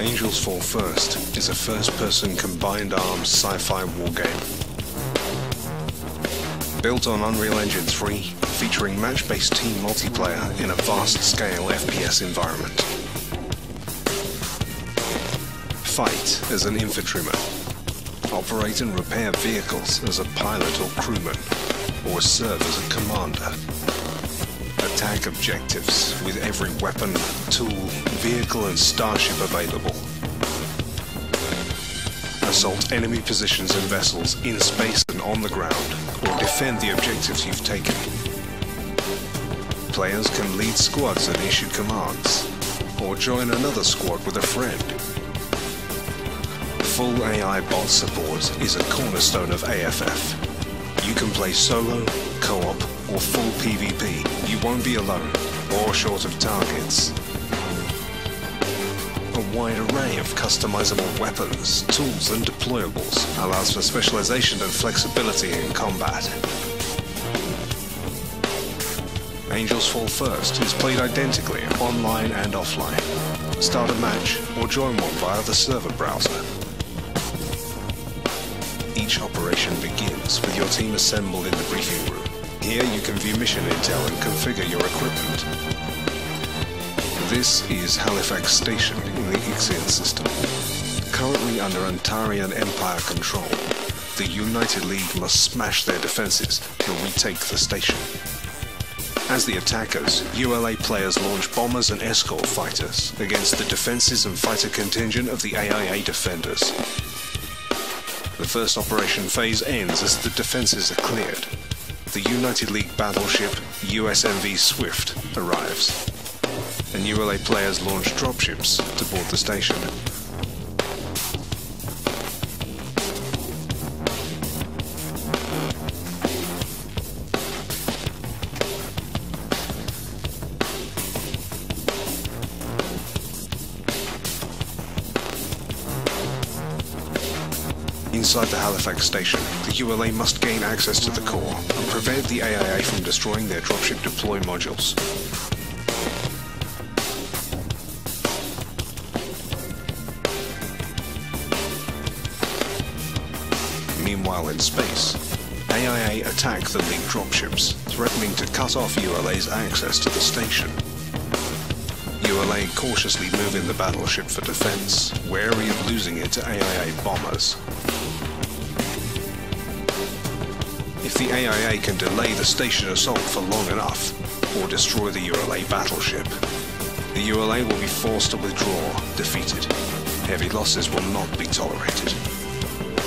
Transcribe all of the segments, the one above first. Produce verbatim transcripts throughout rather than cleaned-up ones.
Angels Fall First is a first-person combined arms sci-fi wargame. Built on Unreal Engine three, featuring match-based team multiplayer in a vast-scale F P S environment. Fight as an infantryman. Operate and repair vehicles as a pilot or crewman, or serve as a commander. Attack objectives with every weapon, tool, vehicle and starship available. Assault enemy positions and vessels in space and on the ground, or defend the objectives you've taken. Players can lead squads and issue commands, or join another squad with a friend. Full A I bot support is a cornerstone of A F F. You can play solo, co-op, or full PvP, you won't be alone, or short of targets. A wide array of customizable weapons, tools and deployables allows for specialization and flexibility in combat. Angels Fall First is played identically online and offline. Start a match, or join one via the server browser. Each operation begins with your team assembled in the briefing room. Here you can view mission intel and configure your equipment. This is Halifax Station in the Ixian system, currently under Antarian Empire control. The United League must smash their defenses to retake the station. As the attackers, U L A players launch bombers and escort fighters against the defenses and fighter contingent of the A I A defenders. The first operation phase ends as the defenses are cleared. The United League battleship U S M V Swift arrives, and U L A players launch dropships to board the station. Inside the Halifax Station, the U L A must gain access to the core and prevent the A I A from destroying their dropship deploy modules. Meanwhile in space, A I A attack the League dropships, threatening to cut off U L A's access to the station. U L A cautiously move in the battleship for defense, wary of losing it to A I A bombers. If the A I A can delay the station assault for long enough, or destroy the U L A battleship, the U L A will be forced to withdraw, defeated. Heavy losses will not be tolerated.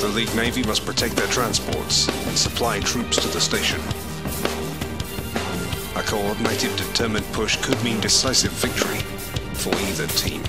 The League Navy must protect their transports and supply troops to the station. A coordinated, determined push could mean decisive victory for either team.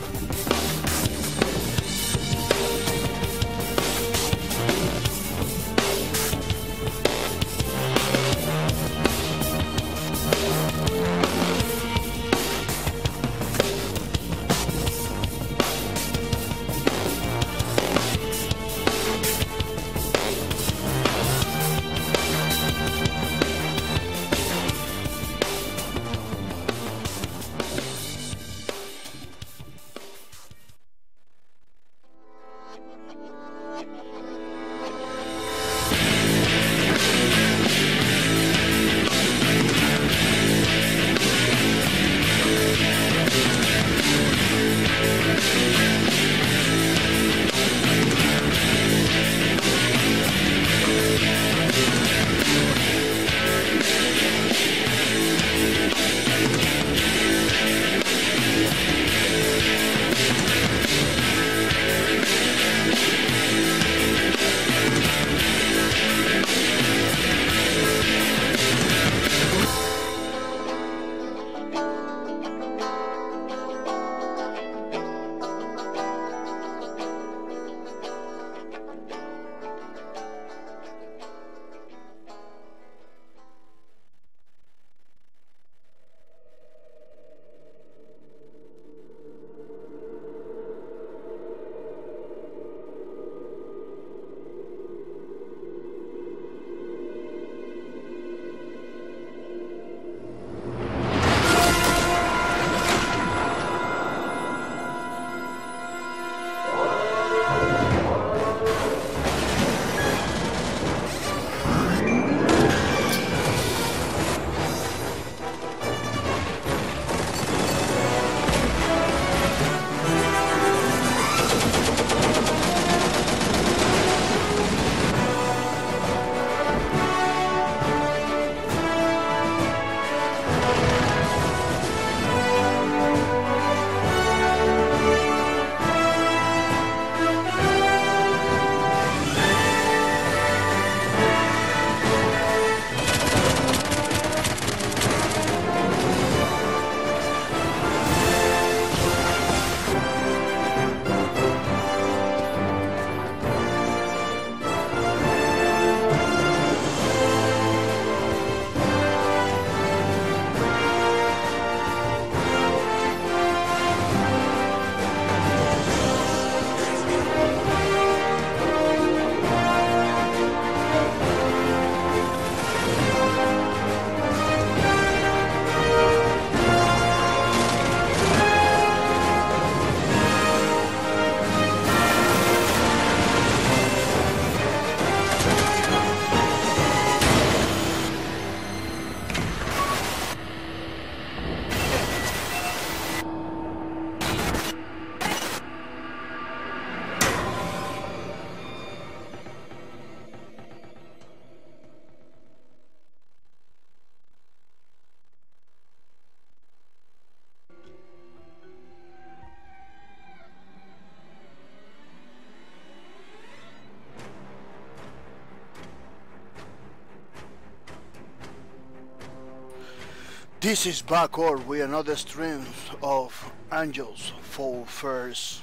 This is Backor with another stream of Angels Fall First.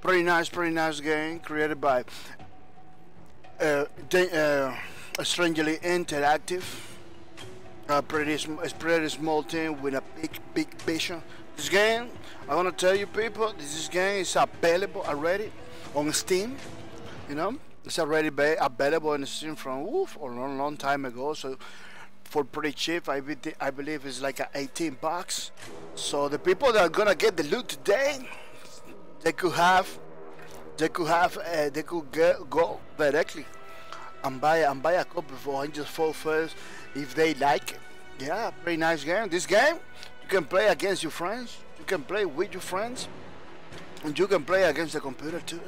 Pretty nice, pretty nice game created by uh, uh, Strangely Interactive. A pretty, a pretty small team with a big, big vision. This game, I want to tell you people, this game is available already on Steam. You know, it's already available on Steam from Wolf or a long, long time ago. So. For pretty cheap, I, be I believe it's like a eighteen bucks. So the people that are gonna get the loot today, they could have, they could have, uh, they could get, go directly and buy and buy a copy for Angels Fall First if they like it. Yeah, pretty nice game. This game you can play against your friends, you can play with your friends, and you can play against the computer too.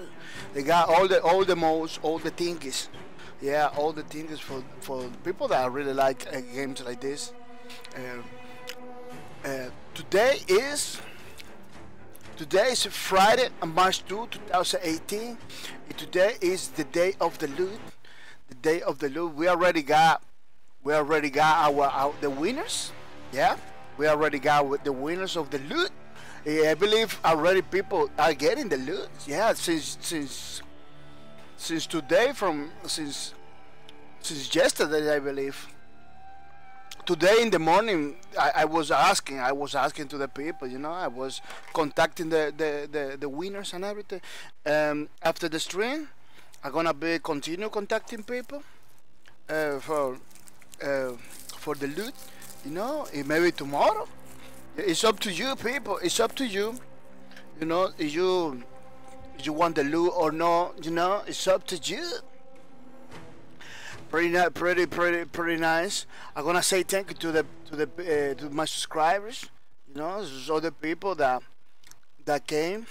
They got all the all the modes, all the thingies. Yeah, all the things for for people that really like uh, games like this. Uh, uh, today is today is Friday, March second, two thousand eighteen. And today is the day of the loot. The day of the loot. We already got we already got our, our the winners. Yeah, we already got the winners of the loot. Yeah, I believe already people are getting the loot. Yeah, since since. Since today, from since since yesterday, I believe. Today in the morning, I, I was asking, I was asking to the people, you know, I was contacting the the the, the winners and everything. Um, after the stream, I'm gonna be continue contacting people uh, for uh, for the loot, you know, and maybe tomorrow. It's up to you, people. It's up to you, you know, you. You want the loot or not, you know, it's up to you. Pretty nice, pretty, pretty, pretty nice. I'm gonna say thank you to the to the uh, to my subscribers, you know, so the people that that came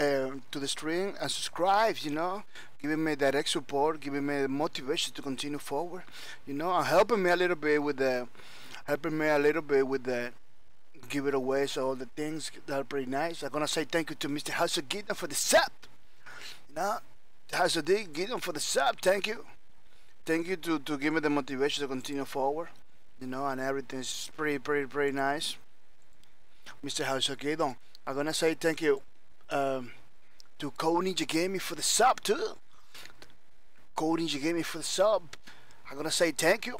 uh, to the stream and subscribed, you know, giving me direct support, giving me motivation to continue forward, you know, and helping me a little bit with the helping me a little bit with the. Give it away, so all the things that are pretty nice. I'm gonna say thank you to Mister Hasugidon for the sub. You know, Hasugidon for the sub. Thank you, thank you to to give me the motivation to continue forward. You know, and everything's pretty, pretty, pretty nice. Mister Hasugidon, I'm gonna say thank you um, to Code Ninja Gaming for the sub too. Code Ninja Gaming for the sub. I'm gonna say thank you.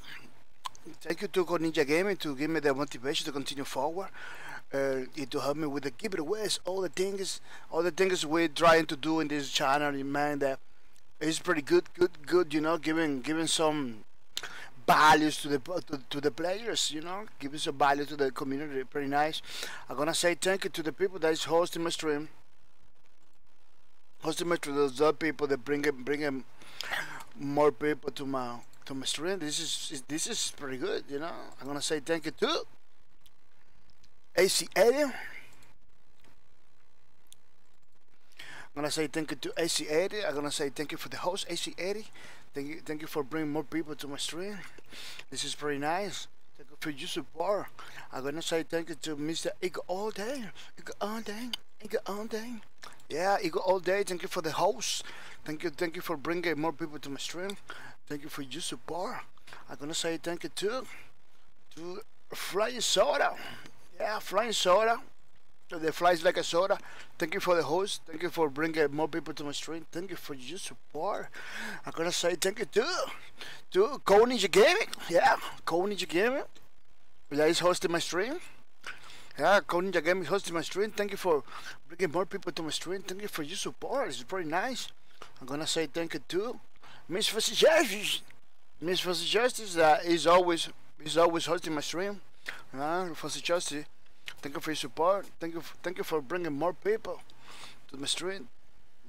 Thank you to Code Ninja Gaming to give me the motivation to continue forward, uh, and to help me with the giveaways, all the things, all the things we're trying to do in this channel. Man, that is pretty good, good, good. You know, giving giving some values to the to, to the players. You know, giving some value to the community. Pretty nice. I'm gonna say thank you to the people that is hosting my stream, hosting my stream. Those other people that bring bringing more people to my. To my stream, this is this is pretty good, you know. I'm gonna say thank you to A C eighty. I'm gonna say thank you to A C eighty. I'm gonna say thank you for the host, A C eighty. Thank you, thank you for bringing more people to my stream. This is pretty nice. Thank you for your support. I'm gonna say thank you to Mister Ego all day. Ego all day. Ego all day. Yeah, Ego all day. Thank you for the host. Thank you, thank you for bringing more people to my stream. Thank you for your support. I'm gonna say thank you to to Flying Soda. Yeah, Flying Soda. The flies like a soda. Thank you for the host. Thank you for bringing more people to my stream. Thank you for your support. I'm gonna say thank you to to Code Ninja Gaming. Yeah, Code Ninja Gaming. That is hosting my stream. Yeah, Code Ninja Gaming hosting my stream. Thank you for bringing more people to my stream. Thank you for your support. It's pretty nice. I'm gonna say thank you to Miss Fuzzy Justice, Miss Fuzzy Justice that is always is always hosting my stream. Uh, Fuzzy Justice, thank you for your support. Thank you, for, thank you for bringing more people to my stream.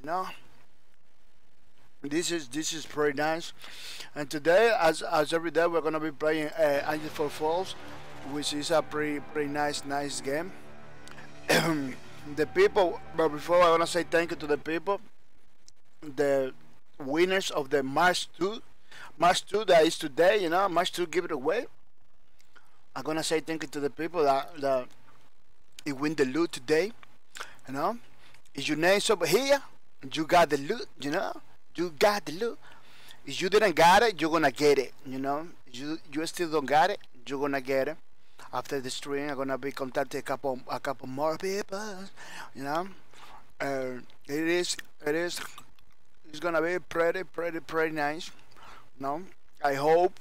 You know, this is this is pretty nice. And today, as as every day, we're gonna be playing uh, Angels Fall First, which is a pretty pretty nice nice game. The people, but before I wanna say thank you to the people. The winners of the March second, March second that is today, you know, March second give it away. I'm gonna say thank you to the people that that it win the loot today, you know. Is your name over here? You got the loot, you know. You got the loot. If you didn't got it, you're gonna get it, you know. You you still don't got it, you're gonna get it. after the stream I'm gonna be contacting a couple a couple more people, you know. Uh, it is it is it's gonna be pretty pretty pretty nice, you know. I hope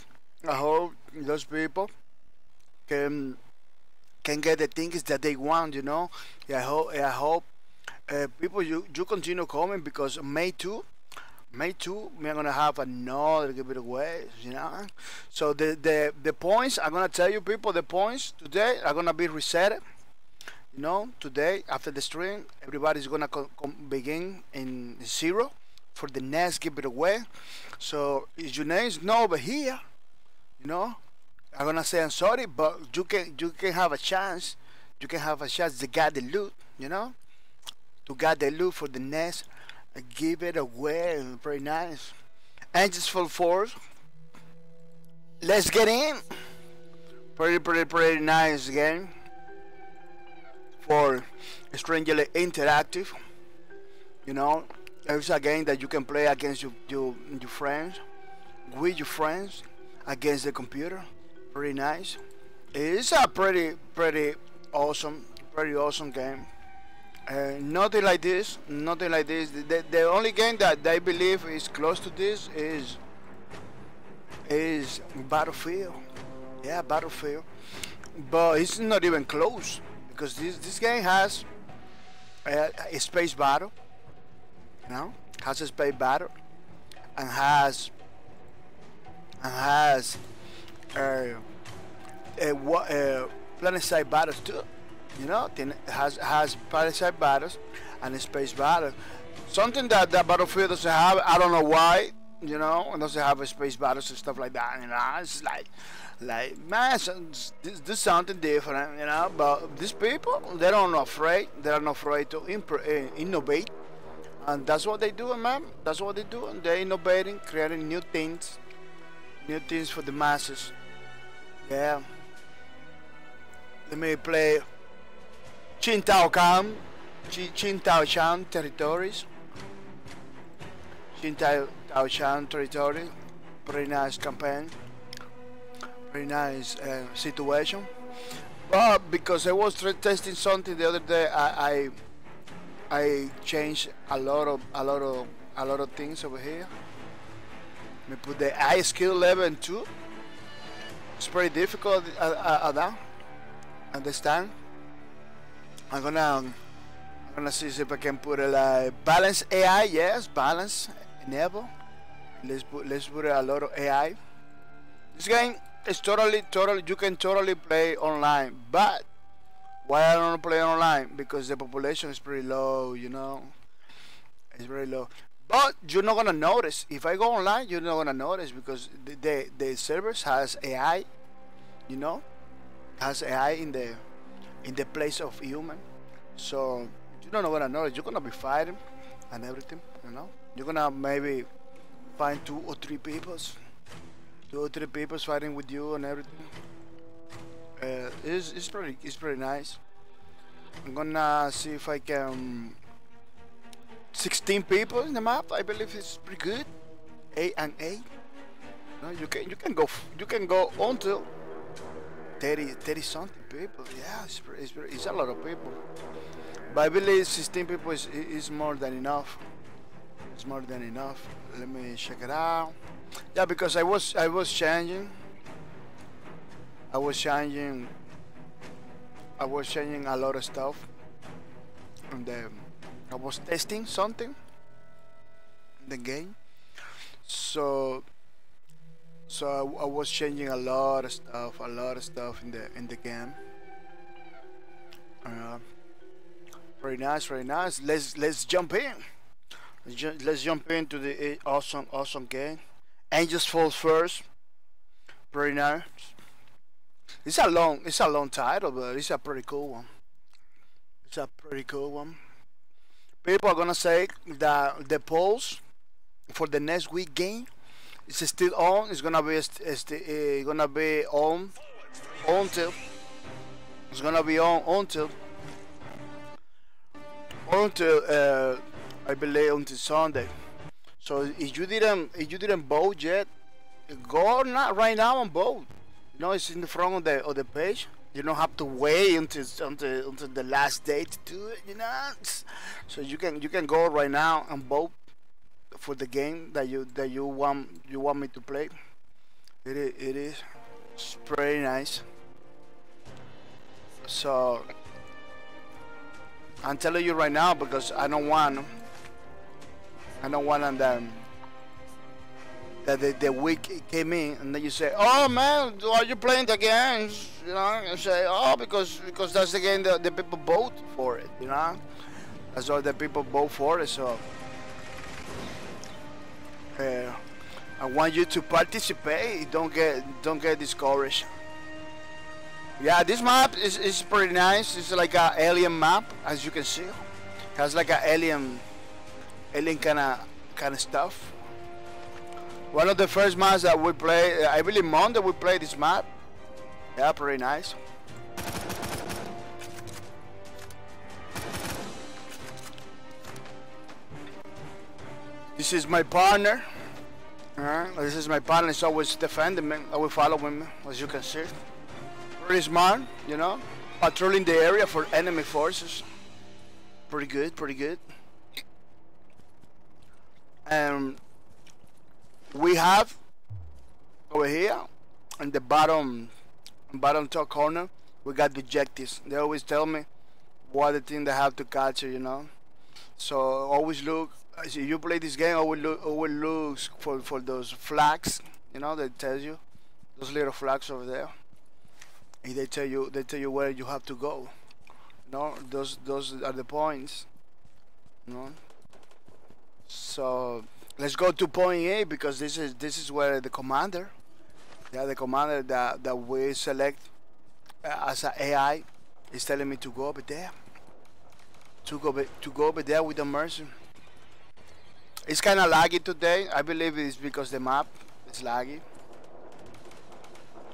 I hope those people can can get the things that they want, you know. I hope I hope uh, people you you continue coming, because May second. May second, we're gonna have another giveaway, you know. So the the the points, I'm gonna tell you people, the points today are gonna be reset. You know, today after the stream, everybody's gonna begin in zero for the next giveaway. So if your name is not over here, you know, I'm gonna say I'm sorry, but you can you can have a chance. You can have a chance to get the loot, you know, to get the loot for the next. I give it away, pretty nice. Angels Fall First. Let's get in. Pretty, pretty, pretty nice game for Strangely Interactive. You know, it's a game that you can play against your, your, your friends, with your friends, against the computer. Pretty nice. It's a pretty, pretty awesome, pretty awesome game. Uh, nothing like this, nothing like this. The, the only game that I believe is close to this is is Battlefield. Yeah, Battlefield, but it's not even close, because this this game has a, a space battle, you know, has a space battle, and has and has a, a, a planet-side battles too. You know, has has parasite battles and space battles. Something that that Battlefield doesn't have. I don't know why. You know, it doesn't have a space battles and stuff like that. You know, it's like, like man, do something different. You know, but these people, they are not afraid. They are not afraid to innovate, and that's what they do, man. That's what they do. They're innovating, creating new things, new things for the masses. Yeah. Let me play. Qingdao Shan, Qingdao Shan territories, Qingdao Shan territory, pretty nice campaign, pretty nice uh, situation. But because I was testing something the other day, I, I I changed a lot of a lot of a lot of things over here. We put the high skill level in two. It's pretty difficult at, at that. Understand? I'm gonna, um, I'm gonna see if I can put a like balance A I. Yes, balance enable. Let's put, let's put a lot of A I. This game is totally, totally. You can totally play online, but why I don't play online? Because the population is pretty low. You know, it's very low. But you're not gonna notice if I go online. You're not gonna notice because the the, the servers has A I. You know, has A I in the. in the place of human, so you don't know what I know. You're gonna be fighting and everything, you know. You're gonna maybe find two or three peoples, two or three peoples fighting with you and everything. Uh, it's it's pretty it's pretty nice. I'm gonna see if I can. sixteen people in the map. I believe it's pretty good. Eight and eight. No, you can you can go you can go until. thirty, thirty something people. Yeah, it's, it's, it's a lot of people, but I believe sixteen people is, is more than enough. It's more than enough. Let me check it out. Yeah, because I was I was changing I was changing I was changing a lot of stuff, and then I was testing something in the game, so So I, I was changing a lot of stuff, a lot of stuff in the in the game. Uh, very nice, very nice. Let's let's jump in. Let's, ju let's jump into the awesome, awesome game. Angels Fall First. Pretty nice. It's a long, it's a long title, but it's a pretty cool one. It's a pretty cool one. People are gonna say that the polls for the next week game. It's still on. It's gonna be it's uh, gonna be on until it's gonna be on until until uh, I believe until Sunday. So if you didn't if you didn't vote yet, go not right now and vote. You know, it's in the front of the of the page. You don't have to wait until until, until the last day to do it, you know. So you can you can go right now and vote for the game that you that you want you want me to play. It is, it is it's pretty nice. So I'm telling you right now because I don't want I don't want them. That the, the week came in and then you say, "Oh man, are you playing the games?" You know, and say, "Oh, because because that's the game that the people vote for it." You know, that's all the people vote for it. So, uh, I want you to participate. Don't get don't get discouraged. Yeah, this map is is pretty nice. It's like an alien map, as you can see. It has like an alien, alien kind of kind of stuff. One of the first maps that we play, I really mourned that we played this map. Yeah, pretty nice. This is my partner. Uh, this is my partner, he's always defending me, always following me, as you can see. Pretty smart, you know, patrolling the area for enemy forces. Pretty good, pretty good. Um. We have over here in the bottom bottom top corner, we got the objectives. They always tell me what the thing they have to capture, you know. So always look, as you play this game, always look, always look for, for those flags, you know, they tell you those little flags over there. And they tell you they tell you where you have to go. You know, those those are the points. You know? So let's go to point A because this is this is where the commander, yeah, the commander that that we select as an A I is telling me to go over there. To go to go over there with the mercy. It's kind of laggy today. I believe it's because the map is laggy.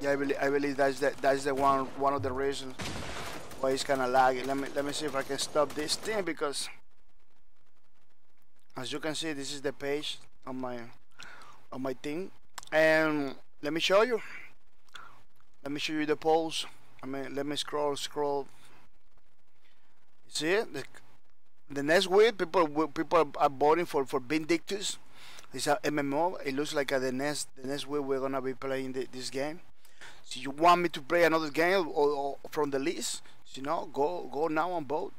Yeah, I believe I believe that's the that's the one one of the reasons why it's kind of laggy. Let me let me see if I can stop this thing because. As you can see, this is the page on my on my thing, and let me show you. Let me show you the polls. I mean, let me scroll, scroll. See it? The, the next week, people people are voting for for Vindictus. It's a M M O. It looks like uh, the next the next week we're gonna be playing the, this game. So you want me to play another game or, or from the list? So, you know, go go now and vote.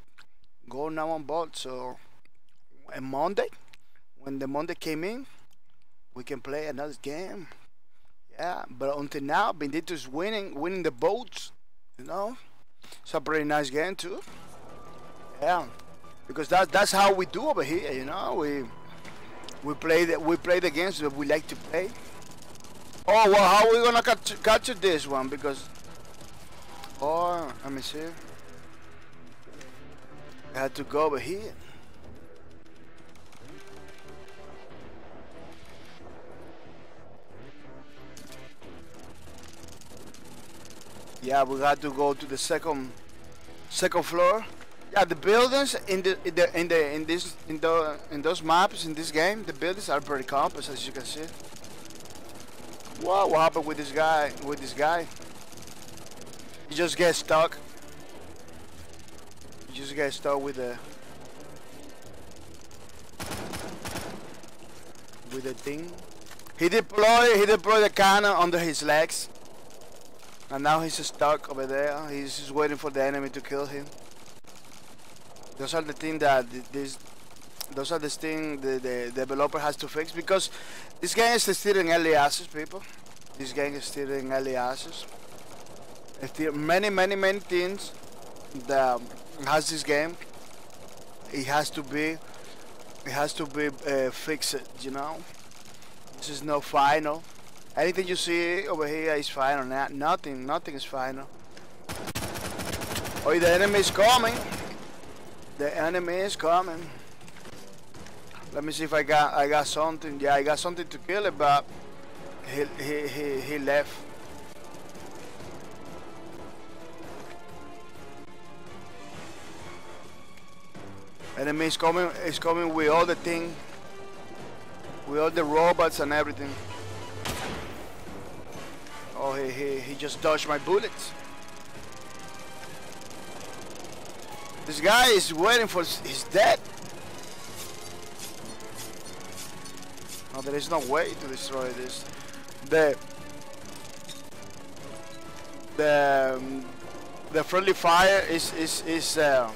Go now and vote. So. And Monday, when the Monday came in, we can play another game. Yeah, but until now, Vindictus winning, winning the votes. You know, it's a pretty nice game too. Yeah, because that that's how we do over here. You know, we we play the we play the games that we like to play. Oh well, how are we gonna catch catch this one? Because oh, let me see. I had to go over here. Yeah, we got to go to the second, second floor. Yeah, the buildings in the in the in the in this in the in those maps in this game, the buildings are pretty compass, as you can see. Whoa, what happened with this guy? With this guy, you just get stuck. You just get stuck with the with the thing. He deployed he deployed the cannon under his legs. And now he's stuck over there. He's just waiting for the enemy to kill him. Those are the things that this, those are the things the, the developer has to fix because this game is still in early access, people. This game is still in early access. Still many, many, many things that has this game. It has to be, it has to be uh, fixed. You know, this is no final. Anything you see over here is final. Nothing, nothing is final. Oh, the enemy is coming. The enemy is coming. Let me see if I got, I got something. Yeah, I got something to kill it, but he, he, he, he left. Enemy is coming. Is coming with all the thing, with all the robots and everything. Oh, he, he, he just dodged my bullets. This guy is waiting for his death. No, there is no way to destroy this. The the um, the friendly fire is is is uh,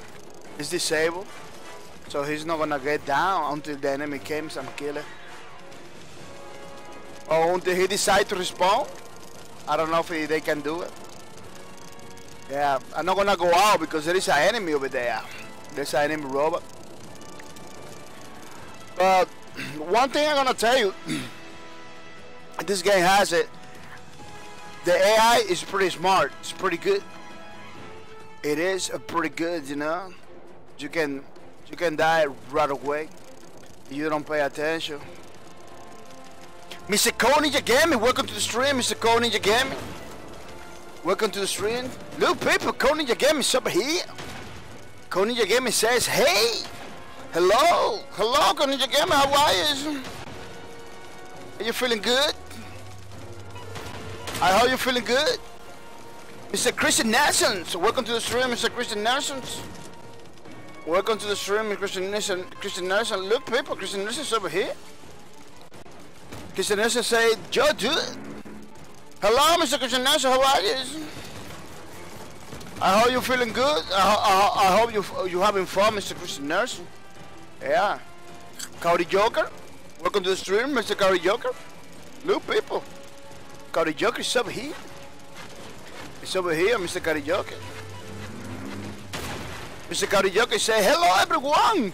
is disabled, so he's not gonna get down until the enemy comes and kill him, or until he decides to respawn. I don't know if he, they can do it. Yeah, I'm not gonna go out because there is an enemy over there. There's an enemy robot. But one thing I'm gonna tell you, this game has it. The A I is pretty smart. It's pretty good. It is a pretty good, you know. You can you can die right away. You don't pay attention. Mister Co Ninja Gaming, welcome to the stream, Mister Co Ninja Gaming. Welcome to the stream. Little people, Co Ninja Gaming is up here. Co Ninja Gaming says, hey! Hello! Hello, Co Ninja Gaming, how are you? Are you feeling good? I hope you're feeling good. Mister Christian Nelsons, welcome to the stream, Mister Christian Nelsons. Welcome to the stream, Christian Nelson. Christian Nelson, look people, Christian Nelsons over here. Christian Nelson say, Joe, dude. Hello, Mister Christian Nelson, how are you? I hope you're feeling good. I, I, I hope you you having fun, Mister Christian Nelson. Yeah. Cody Joker, welcome to the stream, Mister Cody Joker. Look, people. Cody Joker is over here. It's over here, Mister Cody Joker. Mister Cody Joker say, hello, everyone.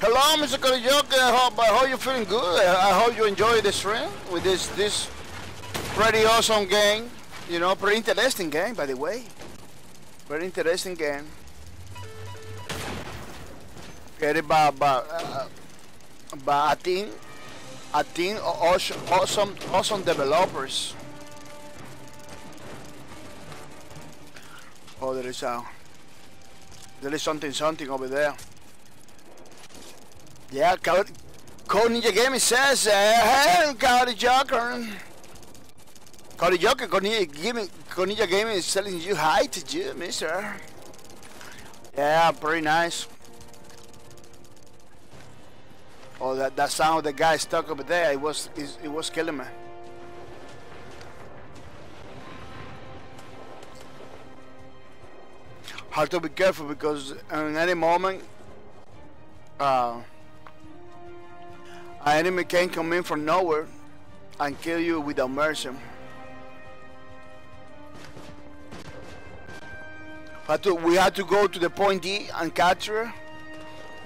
Hello, Mister Karajoke, I hope, I hope you're feeling good. I, I hope you enjoy the stream with this this pretty awesome game. You know, pretty interesting game, by the way. Very interesting game. Created by, by, uh, by a team, a team of awesome, awesome, awesome developers. Oh, there is, a, there is something, something over there. Yeah, Code Ninja Gaming says, uh, hey, Cody Joker. Cody Joker, Code Ninja Gaming is telling you hi to you, mister. Yeah, pretty nice. Oh, that, that sound of the guy stuck over there, it was, it, it was killing me. Hard to be careful because in any moment, uh, an enemy can come in from nowhere and kill you without mercy. But we had to go to the point D and capture her,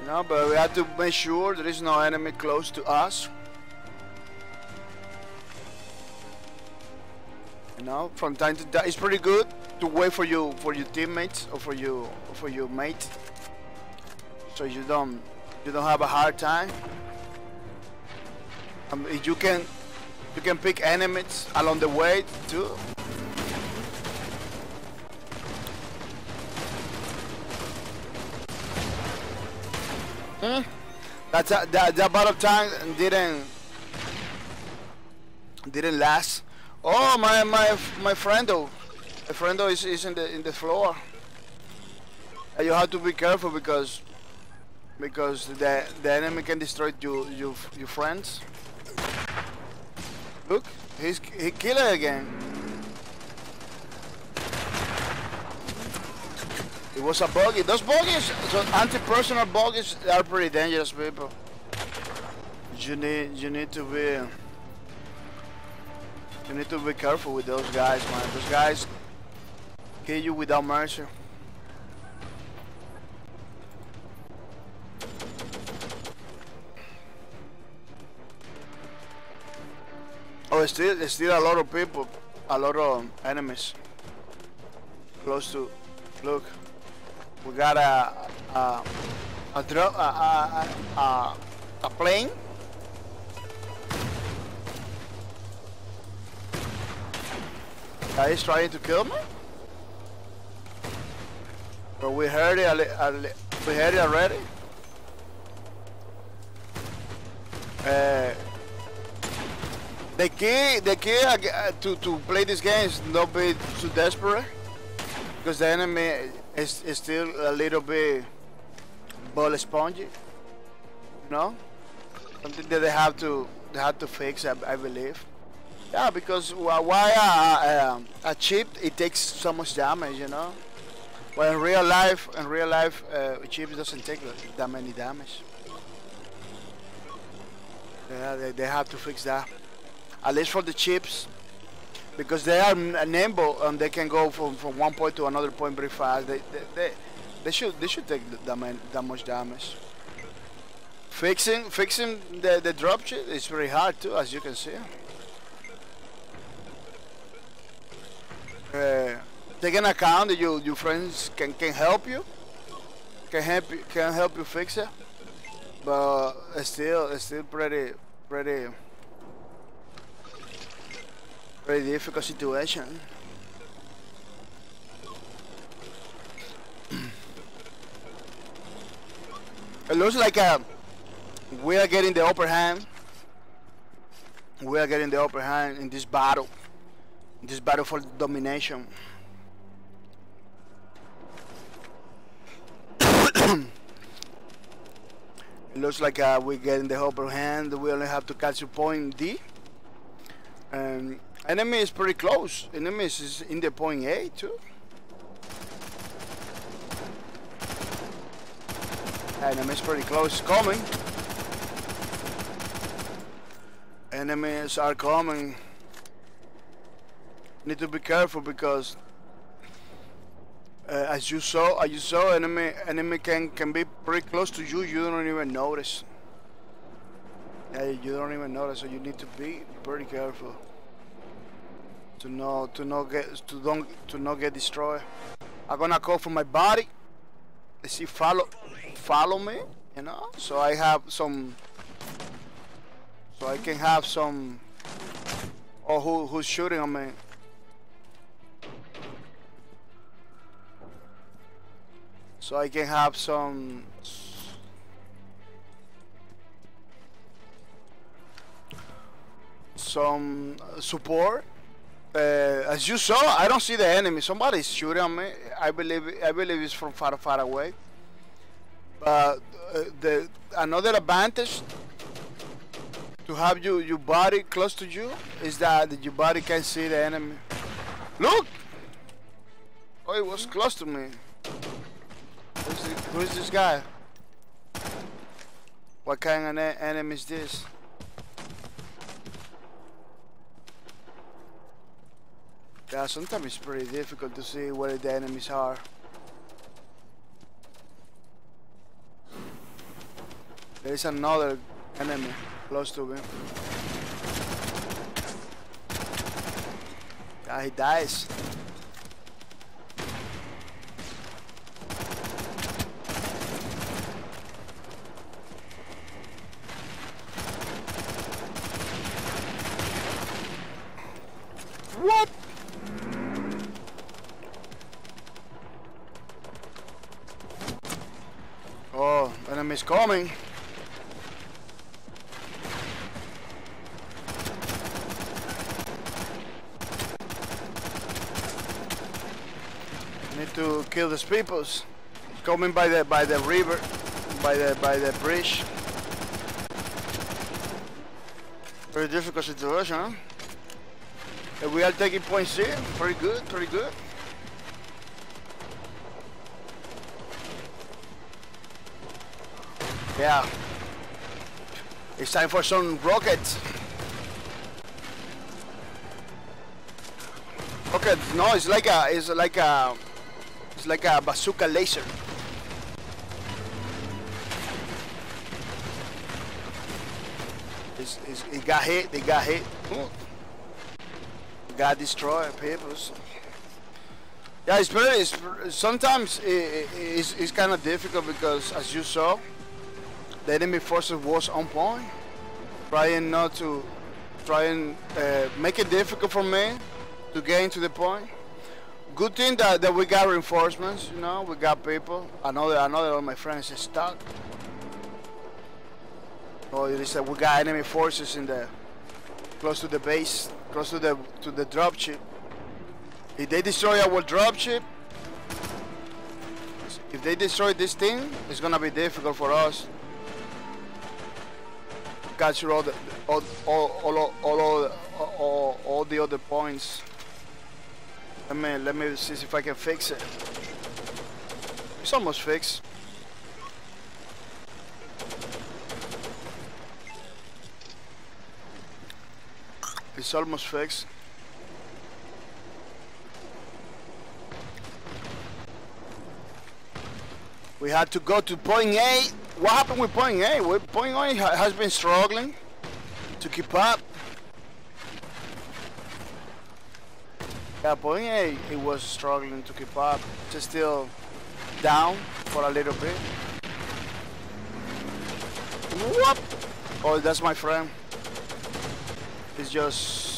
you know, but we had to make sure there is no enemy close to us. You know, from time to time, it's pretty good to wait for you for your teammates or for you for your mate, so you don't you don't have a hard time. Um, you can you can pick enemies along the way too. Hmm. That's a, that that battle tank didn't didn't last. Oh my my my friendo, my friendo is is in the in the floor. And you have to be careful because because the the enemy can destroy you your your friends. Look, he's he killed her again. It was a buggy. Those buggies, those anti-personal buggies, are pretty dangerous, people. You need you need to be you need to be careful with those guys, man. Those guys kill you without mercy. Oh, there's still, there's still a lot of people, a lot of enemies close to. Look, we got a a a drop, a, a a a plane. Guy is trying to kill me, but we heard it. We heard it already. Uh. The key, the key uh, to, to play this game is not be too desperate, because the enemy It's, it's still a little bit ball spongy, you know? Something that they have to they have to fix, I, I believe. Yeah, because why uh, um, a chip, it takes so much damage, you know? Well, in real life, in real life, uh, chips doesn't take that many damage. Yeah, they, they have to fix that. At least for the chips, because they are nimble and they can go from, from one point to another point very fast. They they they, they should they should take that man, that much damage. Fixing fixing the the drop chip is very hard too, as you can see. Uh, Take an account that you, your friends can, can help you, can help you, can help you fix it, but it's still it's still pretty pretty pretty difficult situation. It looks like uh, we are getting the upper hand. We are getting the upper hand in this battle, in this battle for domination. It looks like uh, we're getting the upper hand. We only have to catch a point D. Um, enemy is pretty close. Enemy is in the point A too. Enemy is pretty close. Coming. Enemies are coming. Need to be careful because Uh, as you saw, as you saw, enemy enemy can can be pretty close to you. You don't even notice. Uh, you don't even notice, so you need to be pretty careful to not to not get to don't to not get destroyed. I'm gonna call for my body. They see follow follow me, you know. So I have some. So I can have some. Oh, who who's shooting on me? So I can have some some support. Uh, as you saw, I don't see the enemy. Somebody's shooting at me. I believe I believe it's from far far away. But uh, the another advantage to have you your body close to you is that your body can see the enemy. Look! Oh, it was close to me. Who's this, who's this guy? What kind of an enemy is this? Yeah, sometimes it's pretty difficult to see where the enemies are. There is another enemy close to me. Yeah, he dies. What? Oh, enemy's coming. Need to kill these peoples. Coming by the by the river, by the by the bridge. Very difficult situation, huh? We are taking points here. Pretty good, pretty good. Yeah. It's time for some rockets. Okay, no, it's like a, it's like a, it's like a bazooka laser. It's, it's, it got hit. It got hit. Ooh. Got destroyed, people. Yeah, it's pretty. It's, sometimes it, it, it's, it's kind of difficult because, as you saw, the enemy forces was on point, trying not to, trying uh, make it difficult for me to get into the point. Good thing that, that we got reinforcements. You know, we got people. Another another of my friends is stuck. Oh, it is that we got enemy forces in the close to the base. Close to the to the dropship. If they destroy our dropship, If they destroy this thing, it's gonna be difficult for us to capture all the all all all all, all, all, all the other points. Let me let me see if I can fix it. It's almost fixed. It's almost fixed. We had to go to point A. What happened with point A? Well, point A has been struggling to keep up. Yeah, point A, it was struggling to keep up. Just still down for a little bit. Whoop! Oh, that's my friend. It's just...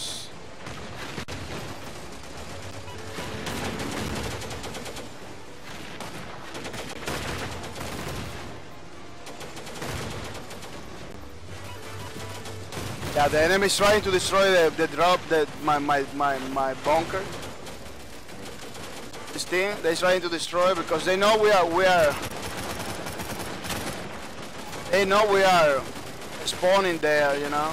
Yeah, the enemy is trying to destroy the, the drop, the, my, my, my, my bunker. This thing, they're trying to destroy because they know we are, we are... They know we are spawning there, you know?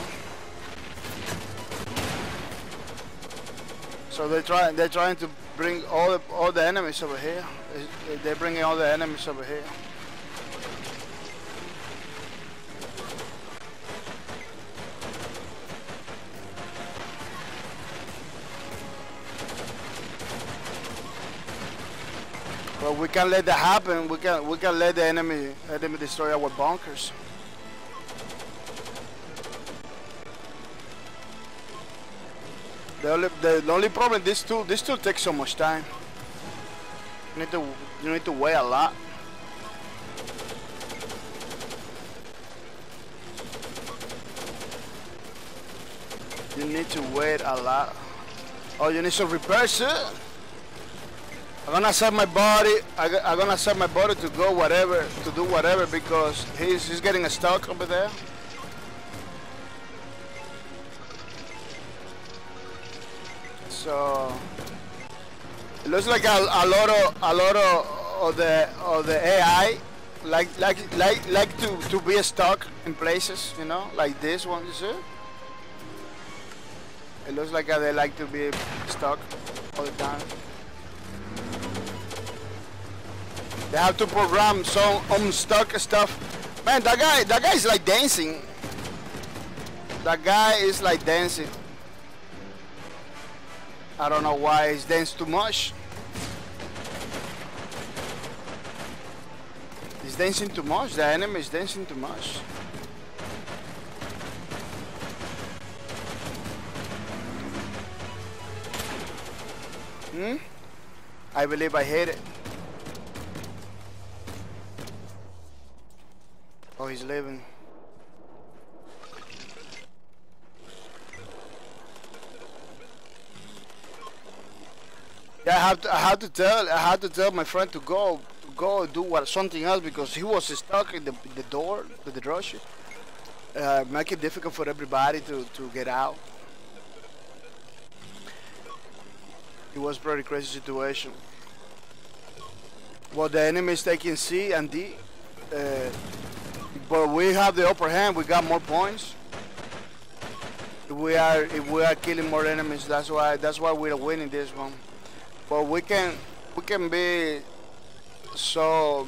So they try, they're trying to bring all the, all the enemies over here. They're bringing all the enemies over here. Well, we can't let that happen. We can we can let the enemy enemy destroy our bunkers. The only, the, the only problem, this tool, this tool takes so much time. You need to, you need to weigh a lot. You need to wait a lot. Oh, you need some repairs, sir? I'm gonna set my body. I, I'm gonna set my body to go whatever, to do whatever, because he's he's getting stuck over there. So it looks like a, a lot of a lot of, of the of the A I like like like like to to be stuck in places, you know, like this one. You see? It looks like they like to be stuck all the time. They have to program some unstuck stuff. Man, that guy that guy is like dancing. That guy is like dancing. I don't know why he's danced too much. He's dancing too much. The enemy is dancing too much. Hmm? I believe I hit it. Oh, he's leaving. Yeah, I have to. I had to tell. I had to tell my friend to go, go do what something else because he was stuck in the the door, the, the drop ship. Uh, make it difficult for everybody to to get out. It was a pretty crazy situation. Well, the enemy is taking C and D, uh, but we have the upper hand. We got more points. If we are if we are killing more enemies. That's why that's why we're winning this one. But we can we can be so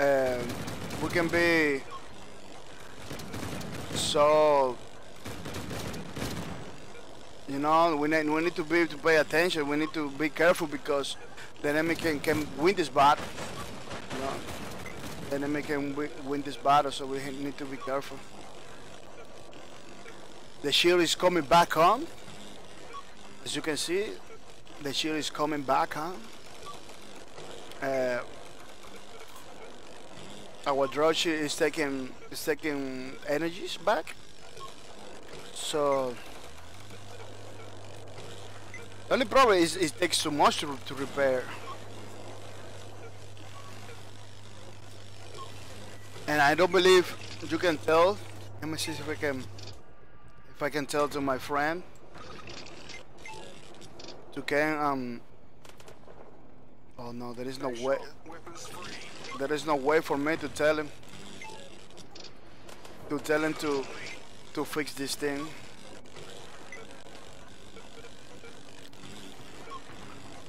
um, we can be so you know we need we need to be to pay attention. We need to be careful because the enemy can can win this battle. You know? The enemy can win this battle, so we need to be careful. The shield is coming back on, as you can see. The shield is coming back, huh? Uh, our drop shield is taking is taking energies back. So the only problem is it takes too much to, to repair. And I don't believe you can tell. Let me see if I can if I can tell to my friend. You can um. Oh no, there is no way. There is no way for me to tell him to tell him to to fix this thing.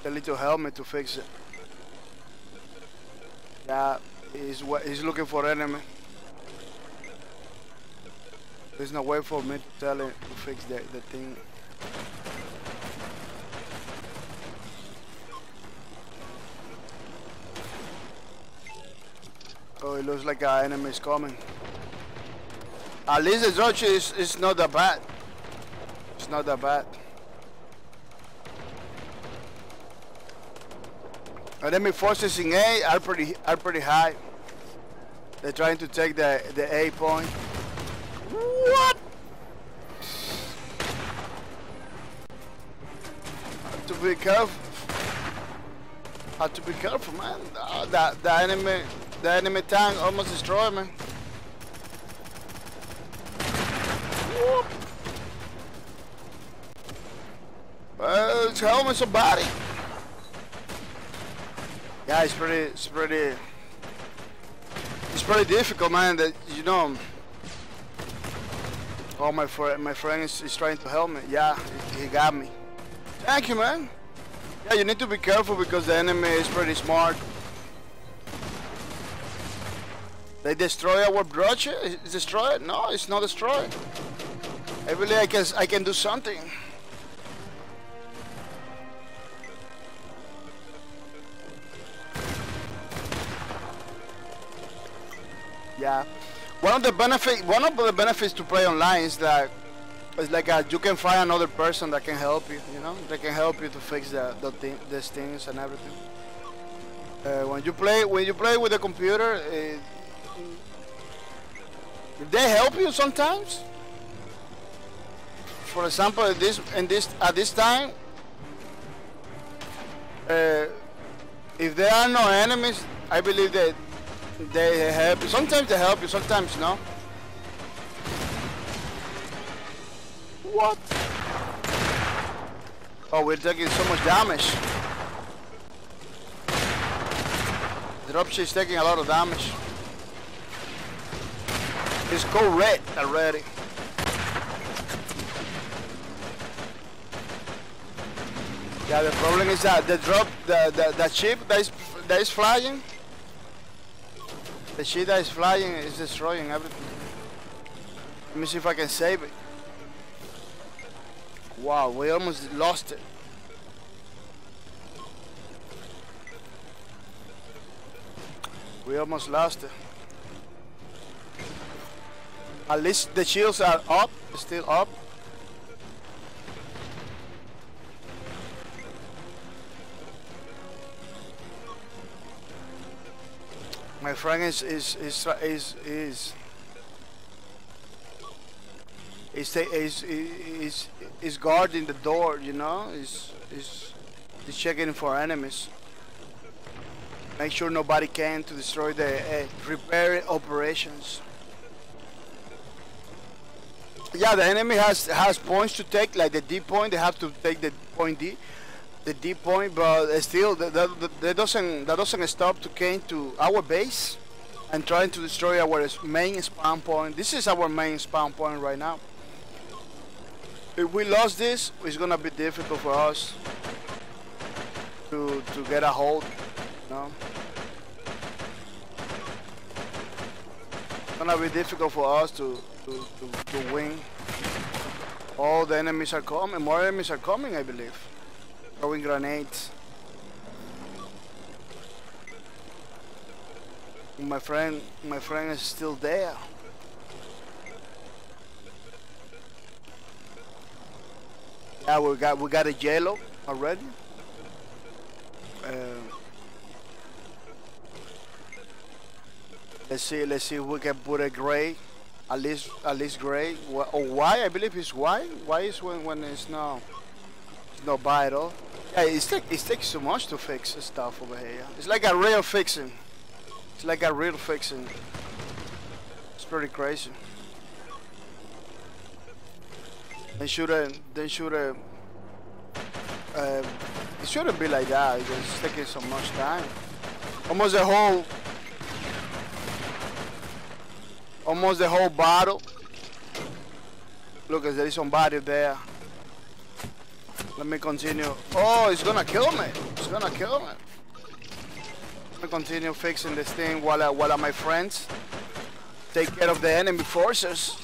Tell him to help me to fix it. Yeah, he's he's looking for enemy. There's no way for me to tell him to fix the the thing. Oh, it looks like our enemy is coming. At least the Zochi is, is not that bad. It's not that bad. Enemy forces in A are pretty are pretty high. They're trying to take the the A point. What? Have to be careful. Have to be careful, man. Oh, that the enemy. The enemy tank almost destroyed me. Whoop. Well, tell me somebody. Yeah, it's pretty, it's pretty, it's pretty difficult, man. That you know. Oh, my friend, my friend is, is trying to help me. Yeah, he, he got me. Thank you, man. Yeah, you need to be careful because the enemy is pretty smart. They destroy our brooch? It's destroyed? No, it's not destroyed. I believe I can, I can do something. Yeah. One of the benefit, one of the benefits to play online is that it's like a, you can find another person that can help you. You know, they can help you to fix the, the thing, these things and everything. Uh, when you play, when you play with the computer. It, They help you sometimes. For example, at this and this at this time, uh, if there are no enemies, I believe that they help you. Sometimes they help you, sometimes no. What? Oh, we're taking so much damage. Dropship is taking a lot of damage. It's code red already. Yeah, the problem is that the drop, the the, the ship that is that is flying, the ship that is flying is destroying everything. Let me see if I can save it. Wow, we almost lost it. We almost lost it. At least the shields are up, still up. My friend is is is is is is is is, is guarding the door. You know, is is is checking for enemies. Make sure nobody can to destroy the uh, repair operations. Yeah, the enemy has has points to take, like the D point. They have to take the point D, the D point. But still, that, that, that doesn't that doesn't stop to came to our base and trying to destroy our main spawn point. This is our main spawn point right now. If we lost this, it's gonna be difficult for us to to get a hold. You know? It's gonna be difficult for us to. To, to, to win. All the enemies are coming. More enemies are coming, I believe. Throwing grenades. My friend, my friend is still there. Yeah, we got we got a yellow already. Uh, let's see, let's see if we can put a gray. At least, at least gray. Or oh, why? I believe it's why. Why is when when it's no, it's no vital. Yeah, it takes it takes so much to fix stuff over here. It's like a real fixing. It's like a real fixing. It's pretty crazy. They shouldn't. They shouldn't. Uh, it shouldn't be like that. It's taking so much time. Almost the whole almost the whole bottle. Look, there is somebody there. Let me continue. Oh, it's gonna kill me. It's gonna kill me. Let me continue fixing this thing while I, while my friends take care of the enemy forces.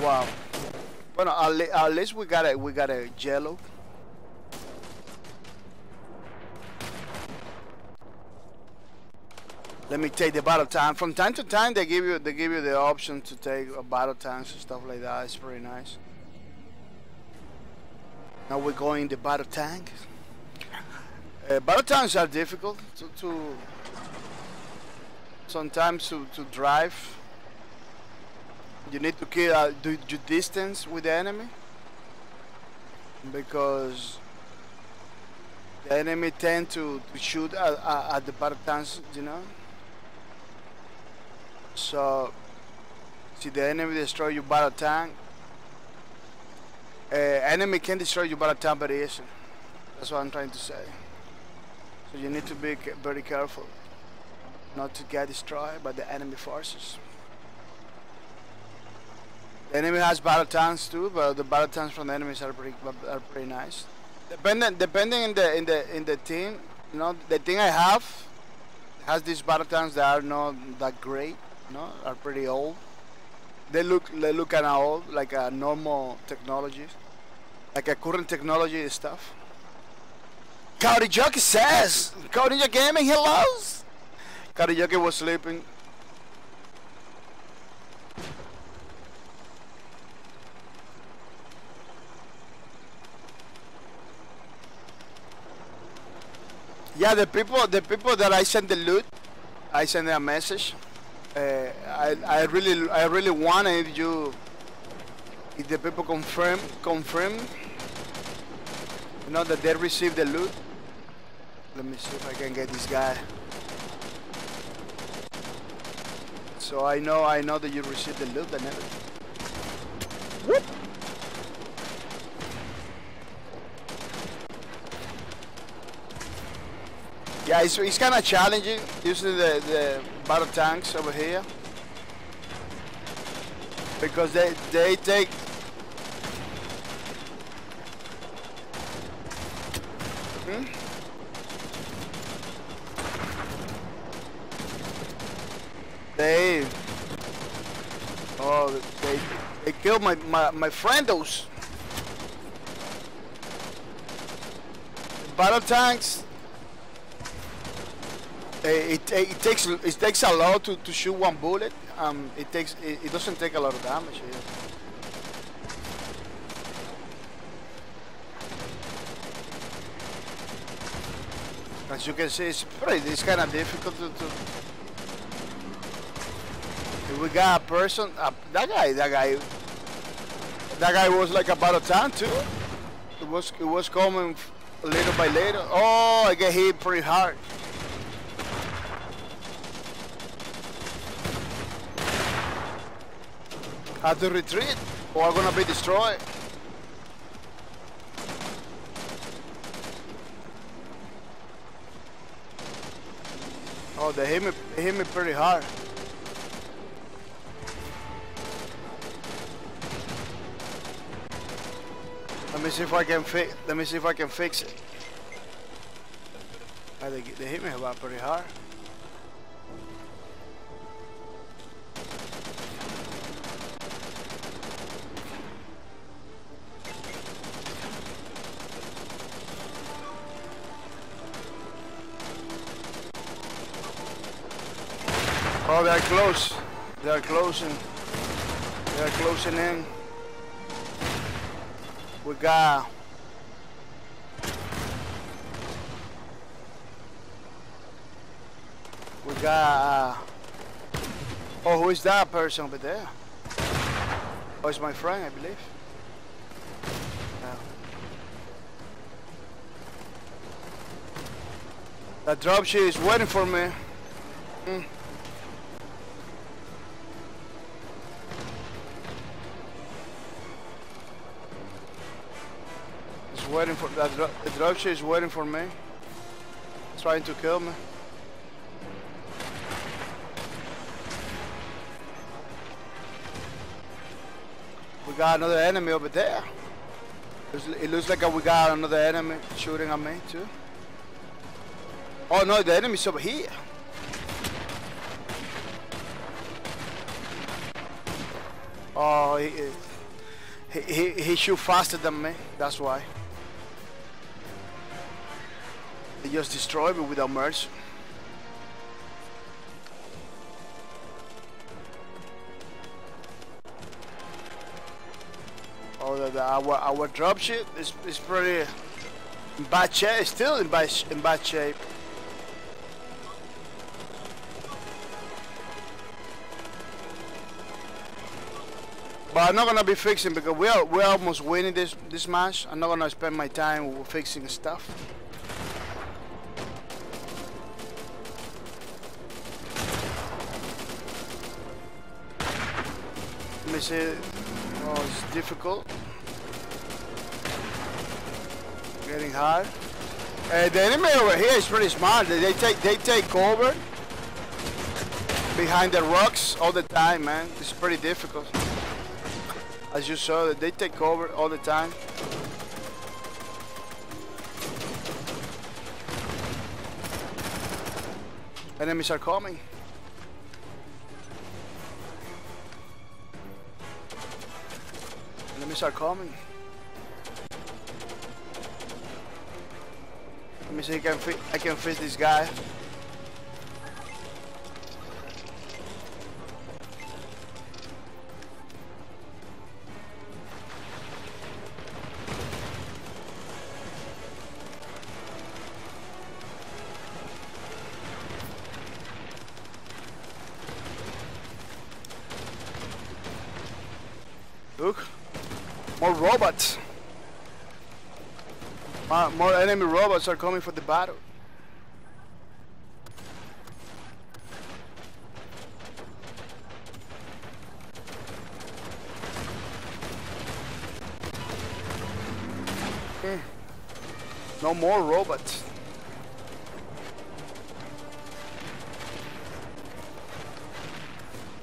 Wow. Well, at least we got a we got a yellow. Let me take the battle time. From time to time, they give you they give you the option to take a battle times and stuff like that. It's pretty nice. Now we're going to battle tank. Uh, battle tanks are difficult to, to sometimes to, to drive. You need to keep uh, do, do distance with the enemy, because the enemy tend to, to shoot at, at, at the battle tanks, you know. So, see, the enemy destroy your battle tank. Uh, enemy can destroy your battle tank very easily. That's what I'm trying to say. So you need to be very careful not to get destroyed by the enemy forces. The enemy has battle tanks too, but the battle tanks from the enemies are pretty are pretty nice. Depending depending in the in the in the team, you know, the team I have has these battle tanks that are not that great, you know, are pretty old. They look they look kinda old, like a normal technology, like a current technology stuff. Karijoki says, Karijoki Gaming, he loves. Karijoki was sleeping. Yeah, the people, the people that I send the loot, I send them a message. Uh, I, I really, I really want it if you, if the people confirm, confirm, you know, that they receive the loot. Let me see if I can get this guy. So I know, I know that you received the loot and everything. Whoop. Yeah, it's, it's kind of challenging using the, the battle tanks over here, because they they take hmm? they oh they they killed my my my friendos. Battle tanks. It, it, it takes it takes a lot to, to shoot one bullet. Um, it takes it, it doesn't take a lot of damage either. As you can see, it's pretty. It's kind of difficult to, to. If we got a person. Uh, that guy. That guy. That guy was like a battle tank too. It was it was coming little by little. Oh, I get hit pretty hard. I have to retreat, or I'm gonna be destroyed. Oh, they hit me, they hit me pretty hard. Let me see if I can fix. Let me see if I can fix it. Oh, they, they hit me about pretty hard. Oh, they are close. They are closing. They are closing in. We got. We got. Uh, oh, who is that person over there? Oh, it's my friend, I believe. Yeah. That dropship is waiting for me. Mm. Waiting for that, the dropship is waiting for me, trying to kill me. got another enemy over there. It looks like we got another enemy shooting at me too. Oh no, the enemy's over here. Oh, he he he, he shoots faster than me. That's why. They just destroy me without mercy. Oh, the, the, our our dropship is is pretty in bad shape. It's still in bad in bad shape. But I'm not gonna be fixing because we are we're almost winning this this match. I'm not gonna spend my time fixing stuff. Let me see. Oh, it's difficult. Getting hard. Uh, the enemy over here is pretty smart. They, they take they take cover behind the rocks all the time, man. It's pretty difficult. As you saw, they take over all the time. Enemies are coming. Enemies are coming. Let me see if I can fi- I can fix this guy. Robots. More, more enemy robots are coming for the battle. Mm. No more robots.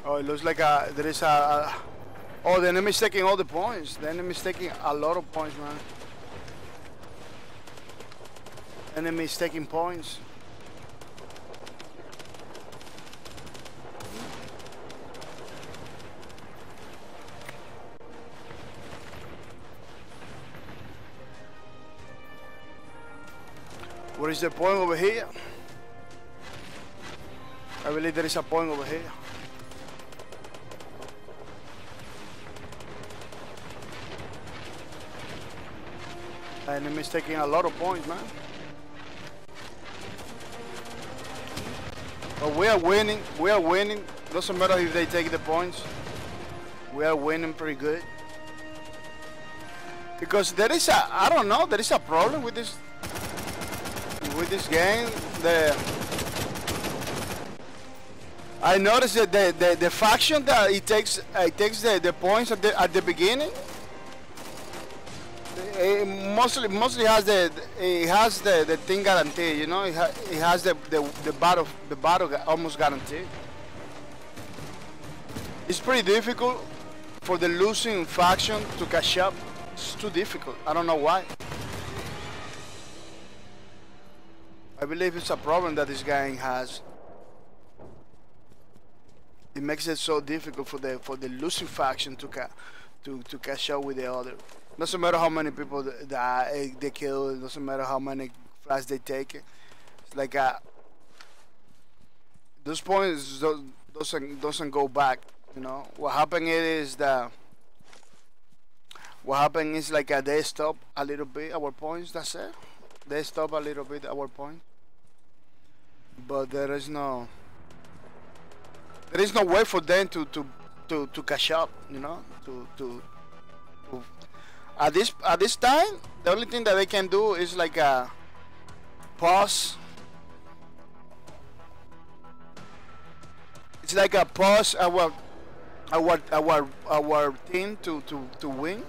Oh, it looks like a, there is a... a Oh, the enemy's taking all the points. The enemy's taking a lot of points, man. Enemy's taking points. What is the point over here? I believe there is a point over here. Enemy's taking a lot of points, man. But we are winning. We are winning. Doesn't matter if they take the points. We are winning pretty good. Because there is a, I don't know, there is a problem with this, with this game. The I noticed that the the, the faction that it takes it takes the, the points at the at the beginning. It mostly mostly has the it has the, the thing guarantee, you know, it, ha, it has the, the the battle the battle almost guaranteed. It's pretty difficult for the losing faction to catch up. It's too difficult. I don't know why. I believe it's a problem that this game has. It makes it so difficult for the for the losing faction to ca to to catch up with the other. Doesn't matter how many people that they kill. It doesn't matter how many flags they take. It's like a, this point is, doesn't doesn't go back. You know what happened is that what happened is like a, they stop a little bit our points. That's it. They stop a little bit our point. But there is no there is no way for them to to to, to catch up. You know to to. to At this at this time, the only thing that they can do is like a pause. It's like a pause our our our our team to to to win.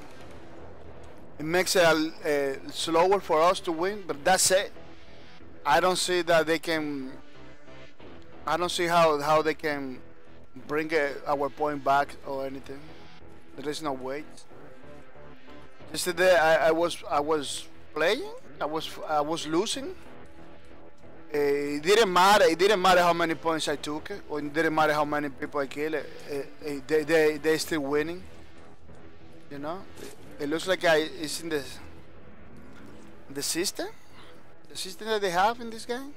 It makes it a, a slower for us to win, but that's it. I don't see that they can. I don't see how how they can bring a, our point back or anything. There is no way. Yesterday I, I was I was playing. I was I was losing. It didn't matter. It didn't matter how many points I took, or it didn't matter how many people I killed. They they they still winning. You know, it looks like I it's in the the system, the system that they have in this game.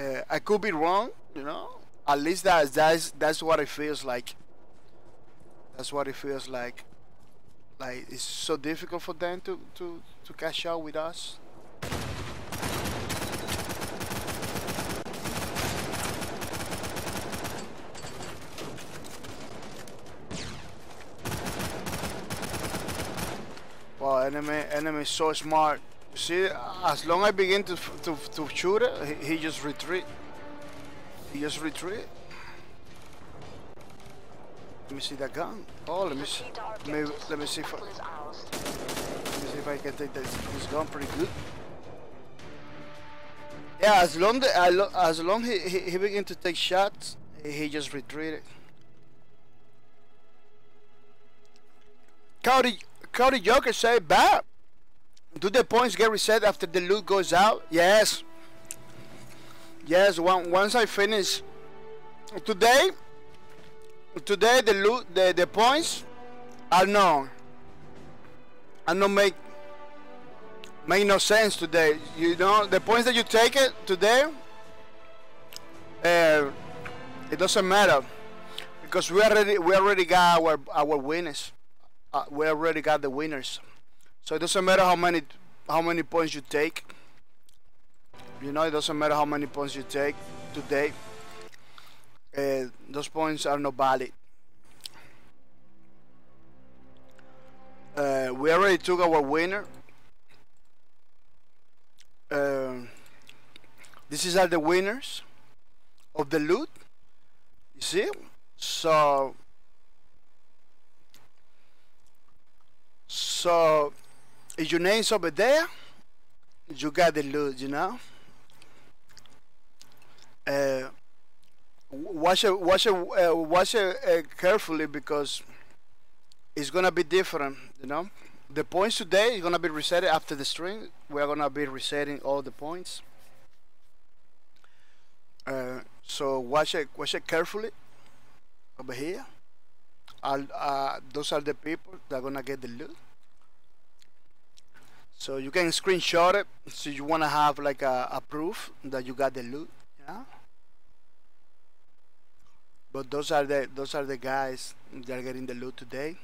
Uh, I could be wrong, you know. At least that's that's that's what it feels like. That's what it feels like. Like it's so difficult for them to to to cash out with us. Wow, enemy enemy is so smart. See, as long as I begin to to to shoot it, he, he just retreat. He just retreat. Let me see that gun. Oh, let me see. Maybe, let me see if I, let me see if I can take this, this gun pretty good. Yeah, as long the, as long he he, he begin to take shots, he just retreated. Cody Cody Joker said, "Bad. Do the points get reset after the loot goes out?" Yes. Yes. One, once I finish today. Today the loot, the, the points are known. I don't make make no sense today. You know, the points that you take it today, uh, it doesn't matter because we already we already got our our winners. Uh, we already got the winners, so it doesn't matter how many how many points you take. You know, it doesn't matter how many points you take today. Uh, those points are not valid. Uh, we already took our winner. Uh, this is are the winners of the loot. You see? So, so if your name's over there, you got the loot. You know. Uh, Watch it, watch it, uh, watch it uh, carefully because it's gonna be different. You know, the points today is gonna be reset after the stream. We're gonna be resetting all the points. Uh, so watch it, watch it carefully. Over here, I'll, uh, those are the people that are gonna get the loot. So you can screenshot it. So you wanna have like a, a proof that you got the loot. Yeah. But those are the those are the guys that are getting the loot today.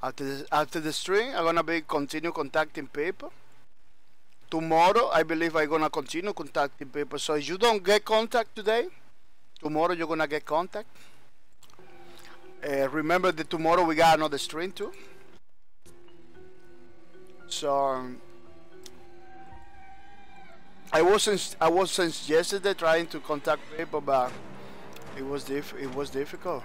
After the, after the stream, I'm gonna be continue contacting people. Tomorrow, I believe I'm gonna continue contacting people. So if you don't get contact today, tomorrow you're gonna get contact. Uh, remember that tomorrow we got another stream too. So um, I wasn't I was since yesterday trying to contact people, but It was diff. It was difficult.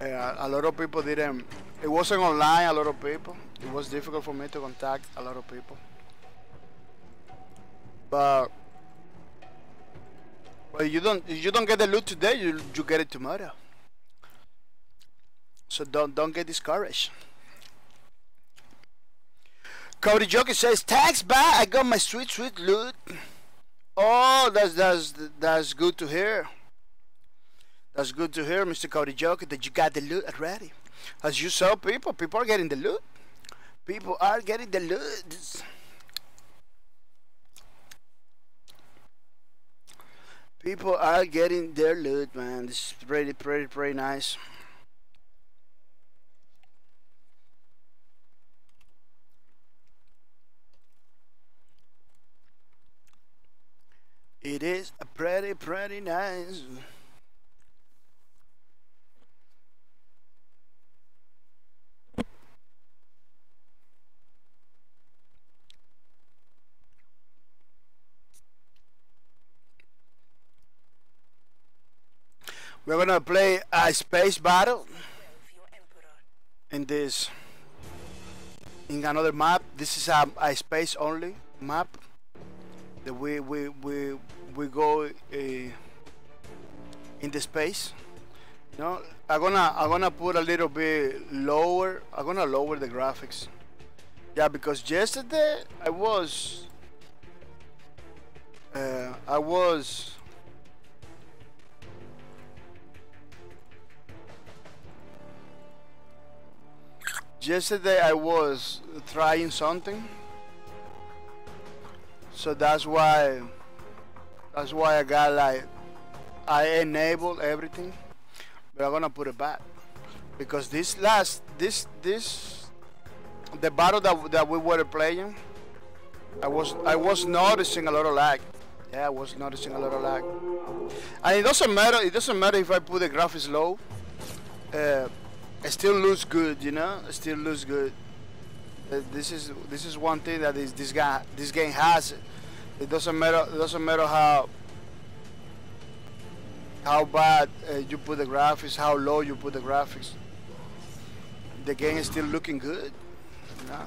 Uh, a lot of people didn't. It wasn't online. A lot of people. It was difficult for me to contact a lot of people. But, but you don't. If you don't get the loot today, you you get it tomorrow. So don't don't get discouraged. Cody Joker says, "Thanks, bye. I got my sweet sweet loot." Oh, that's that's that's good to hear. That's good to hear, Mister Cody Joker, that you got the loot already. As you saw, people, people are getting the loot. People are getting the loot. People are getting their loot, man. This is pretty, pretty, pretty nice. It is a pretty, pretty nice. We're gonna play a space battle in this, in another map. This is a, a space only map. That we we we we go uh, in the space. No, I'm gonna I'm gonna put a little bit lower. I'm gonna lower the graphics. Yeah, because yesterday I was uh, I was yesterday I was trying something. So that's why that's why I got like I enabled everything, but I'm gonna put it back because this last this this the battle that that we were playing, I was I was noticing a lot of lag. Yeah, I was noticing a lot of lag, and it doesn't matter. It doesn't matter if I put the graphics low. Uh, I still looks good, you know. I still looks good. Uh, this is this is one thing that is this guy this game has. It doesn't matter. It doesn't matter how. How bad uh, you put the graphics, how low you put the graphics. The game is still looking good. Nah.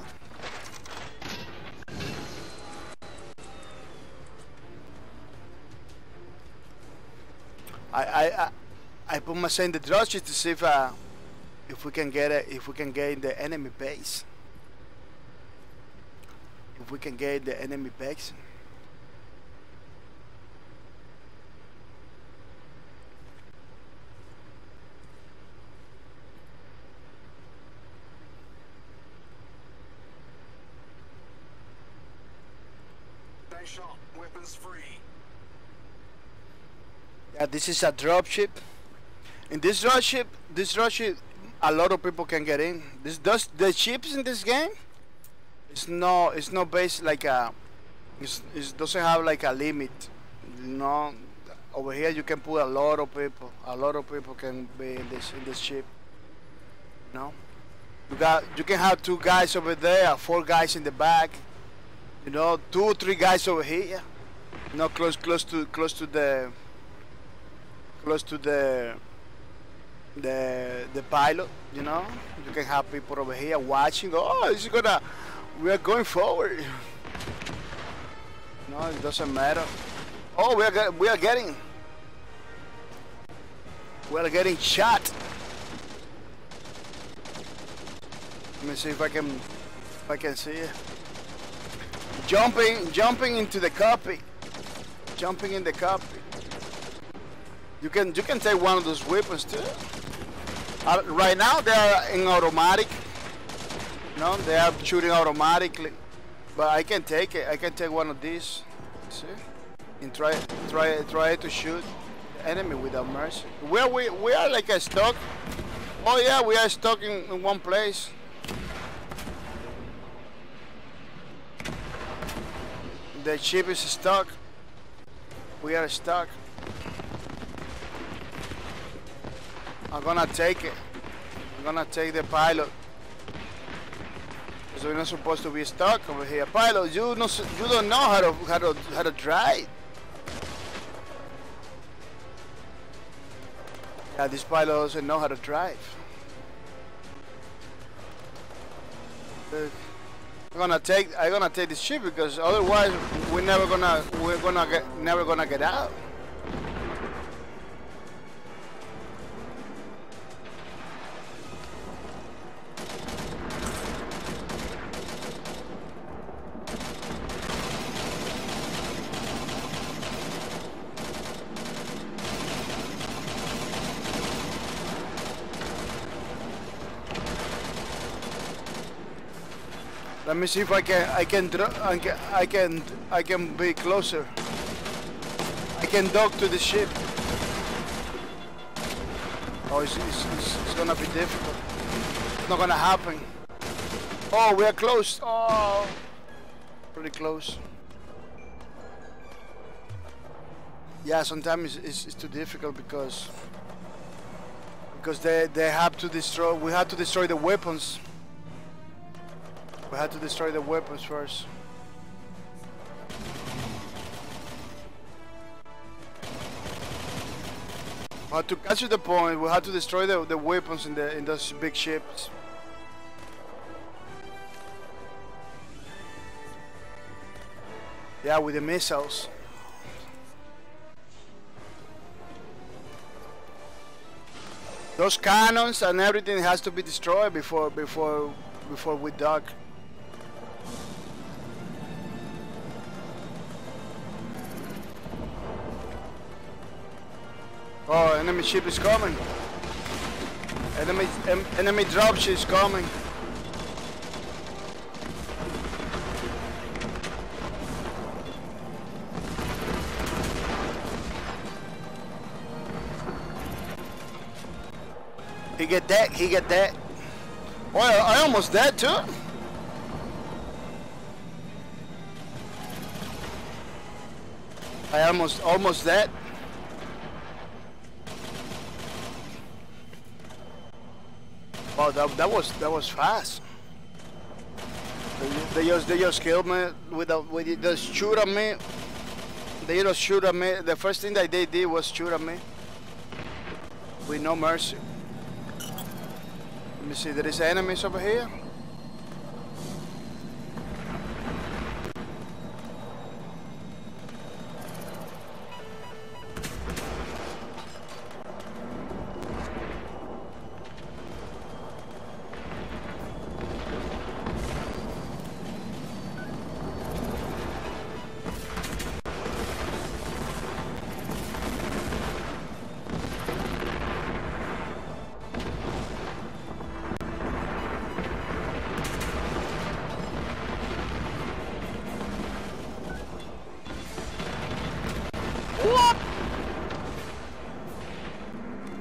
I, I I I put myself in the drudges to see if uh, if we can get a, if we can get in the enemy base. If we can get the enemy base. Shot weapons free. Yeah, this is a dropship. In this dropship, this dropship, a lot of people can get in. This does the ships in this game. It's no, it's not based like a. It's, it doesn't have like a limit. No, over here you can put a lot of people. A lot of people can be in this in this ship. No, you got you can have two guys over there, four guys in the back. You know, two or three guys over here, not close, close to, close to the, close to the, the, the pilot. You know, you can have people over here watching. Oh, it's gonna, we are going forward. No, it doesn't matter. Oh, we are, we are getting, we are getting shot. Let me see if I can, if I can see it. Jumping, jumping into the copy, jumping in the copy. You can, you can take one of those weapons too. Uh, right now they are in automatic. No, they are shooting automatically, but I can take it. I can take one of these. See, and try, try, try to shoot the enemy without mercy. Where we, we are like a stuck. Oh yeah, we are stuck in, in one place. The ship is stuck. We are stuck. I'm gonna take it. I'm gonna take the pilot. Because we're not supposed to be stuck over here. Pilot, you no, you don't know how to how to how to drive. Yeah, this pilot doesn't know how to drive. Look. I'm gonna take I'm gonna take this ship because otherwise we're never gonna we're gonna get never gonna get out. Let me see if I can I can I can I can I can be closer. I can dock to the ship. Oh, it's, it's, it's, it's gonna be difficult. It's not gonna happen. Oh, we are close. Oh, pretty close. Yeah, sometimes it's, it's, it's too difficult because because they they have to destroy. We have to destroy the weapons. We had to destroy the weapons first. We had to catch the point. We had to destroy the, the weapons in the in those big ships. Yeah, with the missiles. Those cannons and everything has to be destroyed before before before we dock. Oh, enemy ship is coming. Enemy em, enemy dropship is coming. He get that, he get that. Oh, I, I almost dead too. I almost, almost dead. Wow, that, that was, that was fast. They, they just, they just killed me without, with, they just shoot at me. They just shoot at me. The first thing that they did was shoot at me. With no mercy. Let me see, there is enemies over here.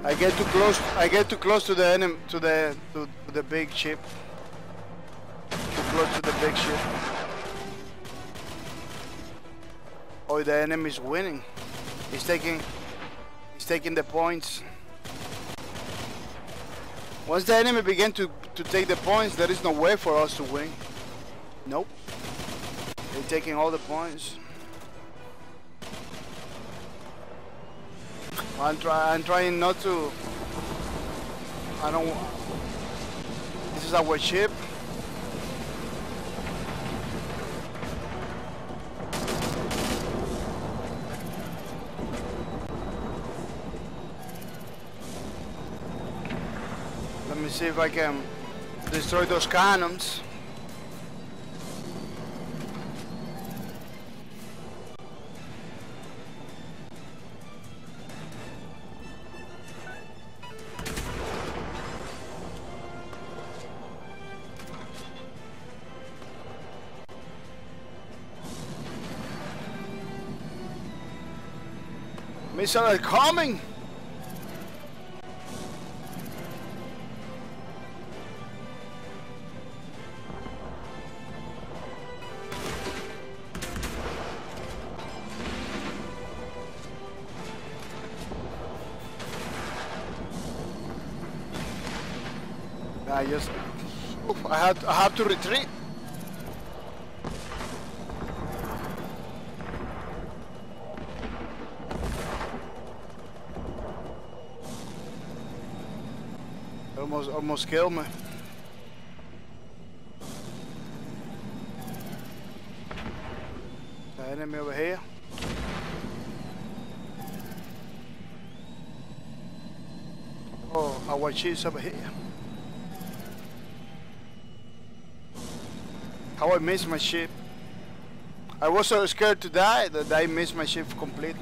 I get too close. I get too close to the enemy, to the to the big ship. Too close to the big ship. Oh, the enemy's winning. He's taking. He's taking the points. Once the enemy begin to to take the points, there is no way for us to win. Nope. They're taking all the points. I'm, try, I'm trying not to, I don't, this is our ship. Let me see if I can destroy those cannons. Missiles coming! I just... Oof, I, have to, I have to retreat. Almost, almost killed me. The enemy over here. Oh, our ship's over here. How I missed my ship. I was so scared to die that I missed my ship completely.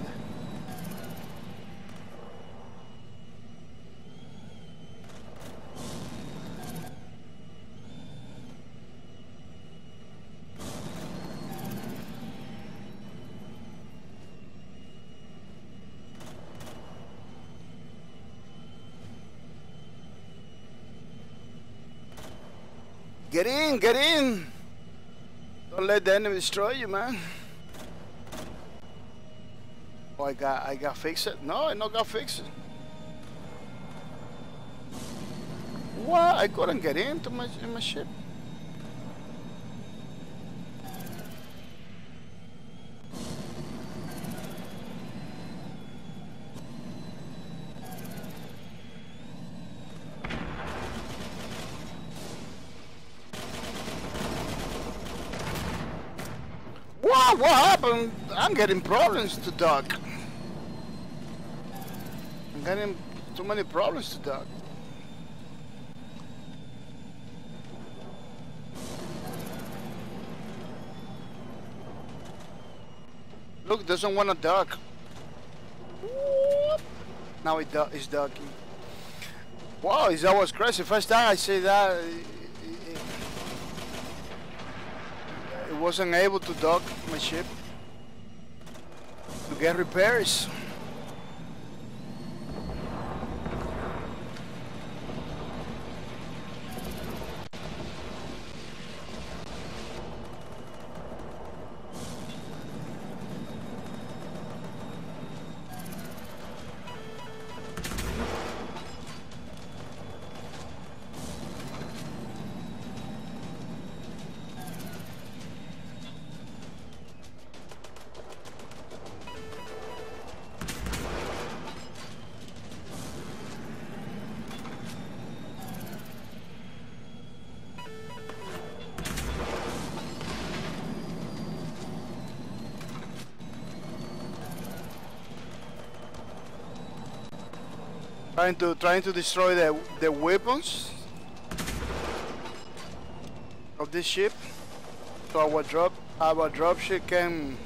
Get in, get in! Don't let the enemy destroy you, man. Oh, I got, I got fixed. No, I not got fixed. What? I couldn't get into my, in my ship. What? What happened? I'm getting problems to dock. I'm getting too many problems to dock. Look, doesn't want to duck. Whoop. Now it du is ducking. Wow, that was crazy. First time I see that, it, it, it wasn't able to dock my ship to get repairs. Trying to trying to destroy the the weapons of this ship, so our drop our drop ship can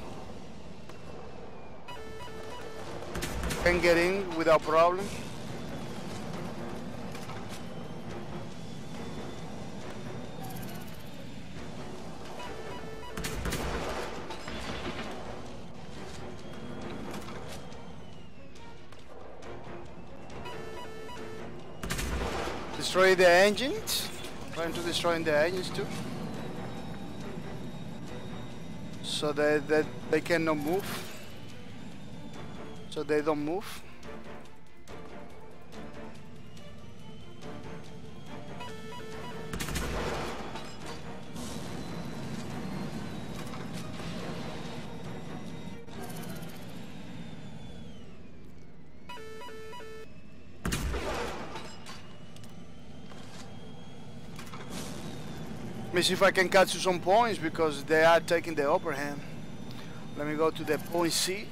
can get in without problem. Destroy the engines. I'm trying to destroy the engines too, so that that they cannot move. So they don't move. Let me see if I can catch you some points, because they are taking the upper hand. Let me go to the point C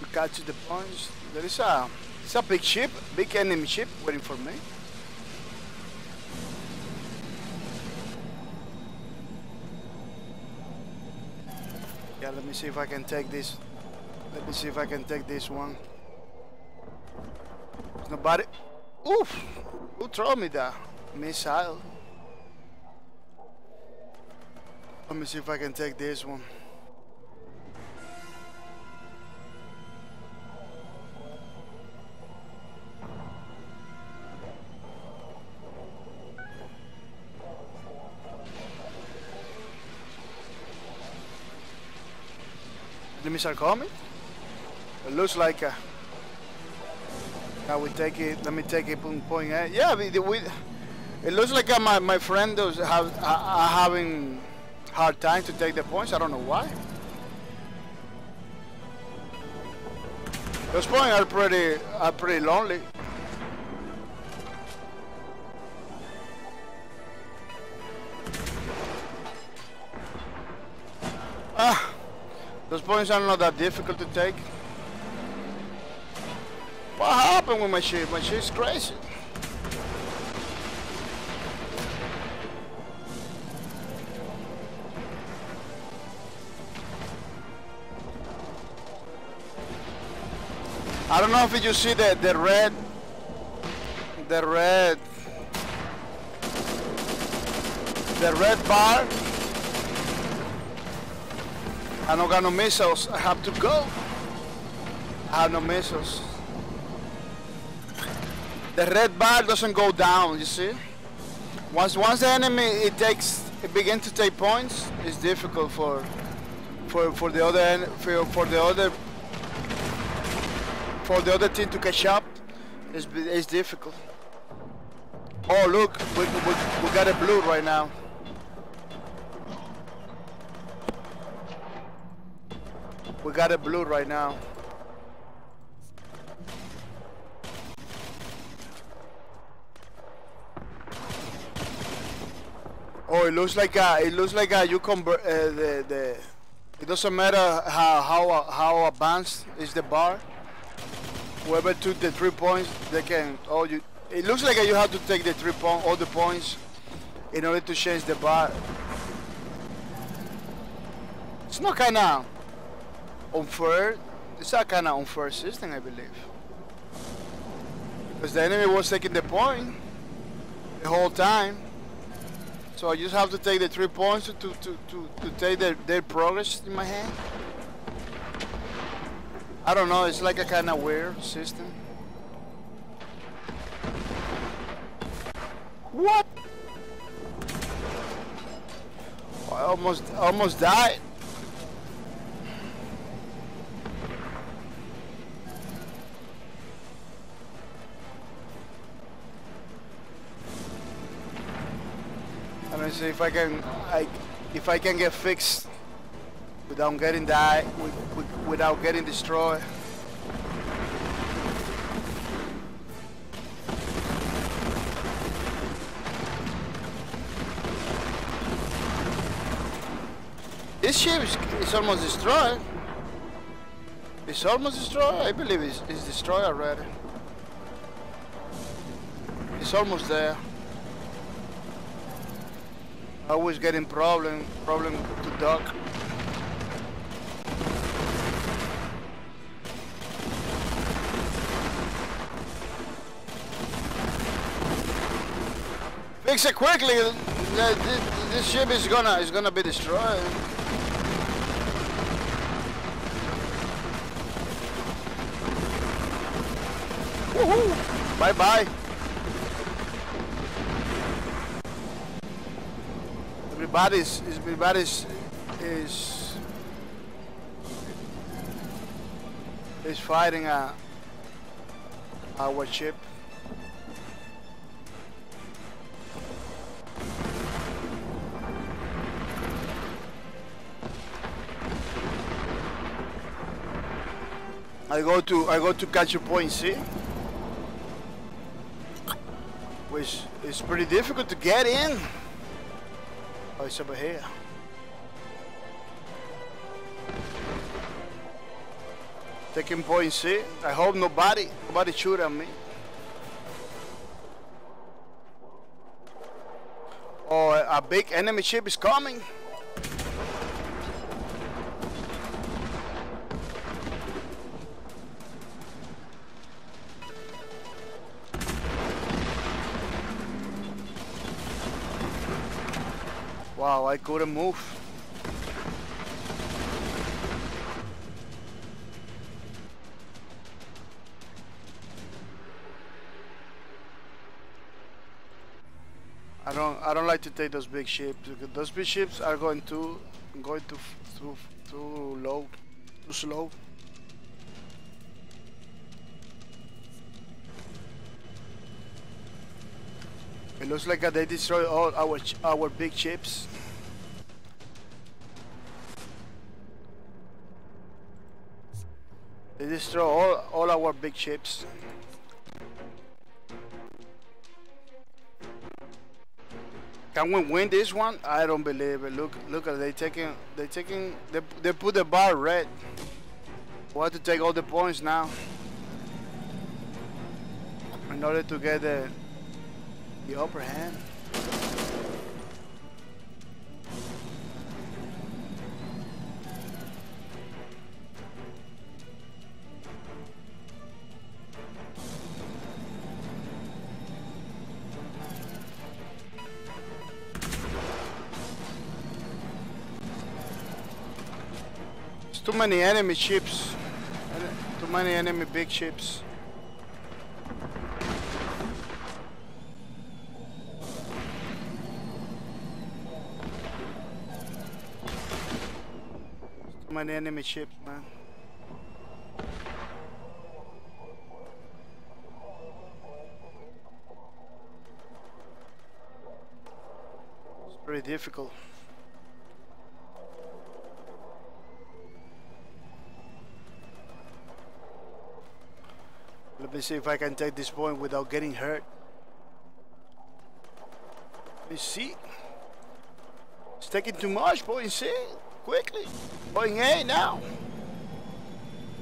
to catch the points. There is a, it's a big ship, big enemy ship waiting for me. Yeah, let me see if I can take this. Let me see if I can take this one. Nobody. Oof! Who threw me that missile? Let me see if I can take this one. The missile coming? It looks like a... Now we take it, let me take it point point A. Yeah, we, we, it looks like a, my, my friend does have, are having hard time to take the points. I don't know why. Those points are pretty are pretty lonely. Ah, those points are not that difficult to take. What happened with my ship? My ship's crazy. I don't know if you see the, the red, the red, the red bar. I don't got no missiles. I have to go. I have no missiles. The red bar doesn't go down, you see? Once once the enemy it takes it begins to take points, it's difficult for for for the other for, for the other For the other team to catch up. It's, it's difficult. Oh look, we, we, we got a blue right now. We got a blue right now. Oh, it looks like a, it looks like a, you convert uh, the the. It doesn't matter how how how advanced is the bar. Whoever took the three points, they can. Oh, you. It looks like you have to take the three point, all the points, in order to change the bar. It's not kind of. unfair. It's a kind of unfair system, I believe, because the enemy was taking the point the whole time. So I just have to take the three points to to to, to, to take their, their progress in my hand. I don't know, it's like a kind of weird system. What? Oh, I almost almost died. Let me see if I can I if I can get fixed without getting die with, with, without getting destroyed. This ship is, is almost destroyed. It's almost destroyed. I believe it's, it's destroyed already. It's almost there. Always getting problem problem to dock. Fix it quickly. This ship is gonna is gonna be destroyed. Woohoo! Bye bye. Everybody's is everybody's is is fighting a our ship. I go to I go to catch a point C, which is pretty difficult to get in. Oh, it's over here. Taking point C. I hope nobody, nobody shoot at me. Oh, a big enemy ship is coming. Wow, I couldn't move. I don't. I don't like to take those big ships because those big ships are going too, going too, too, too low, too slow. It looks like they destroyed all our our big ships. They destroy all, all our big ships. Can we win this one? I don't believe it. Look, look at they taking, they taking, they they put the bar red. We have to take all the points now in order to get the the upper hand. Too many enemy ships, too many enemy big ships. Too many enemy ships, man. It's pretty difficult. Let me see if I can take this point without getting hurt. Let me see. It's taking too much, point C. Quickly. Point A now.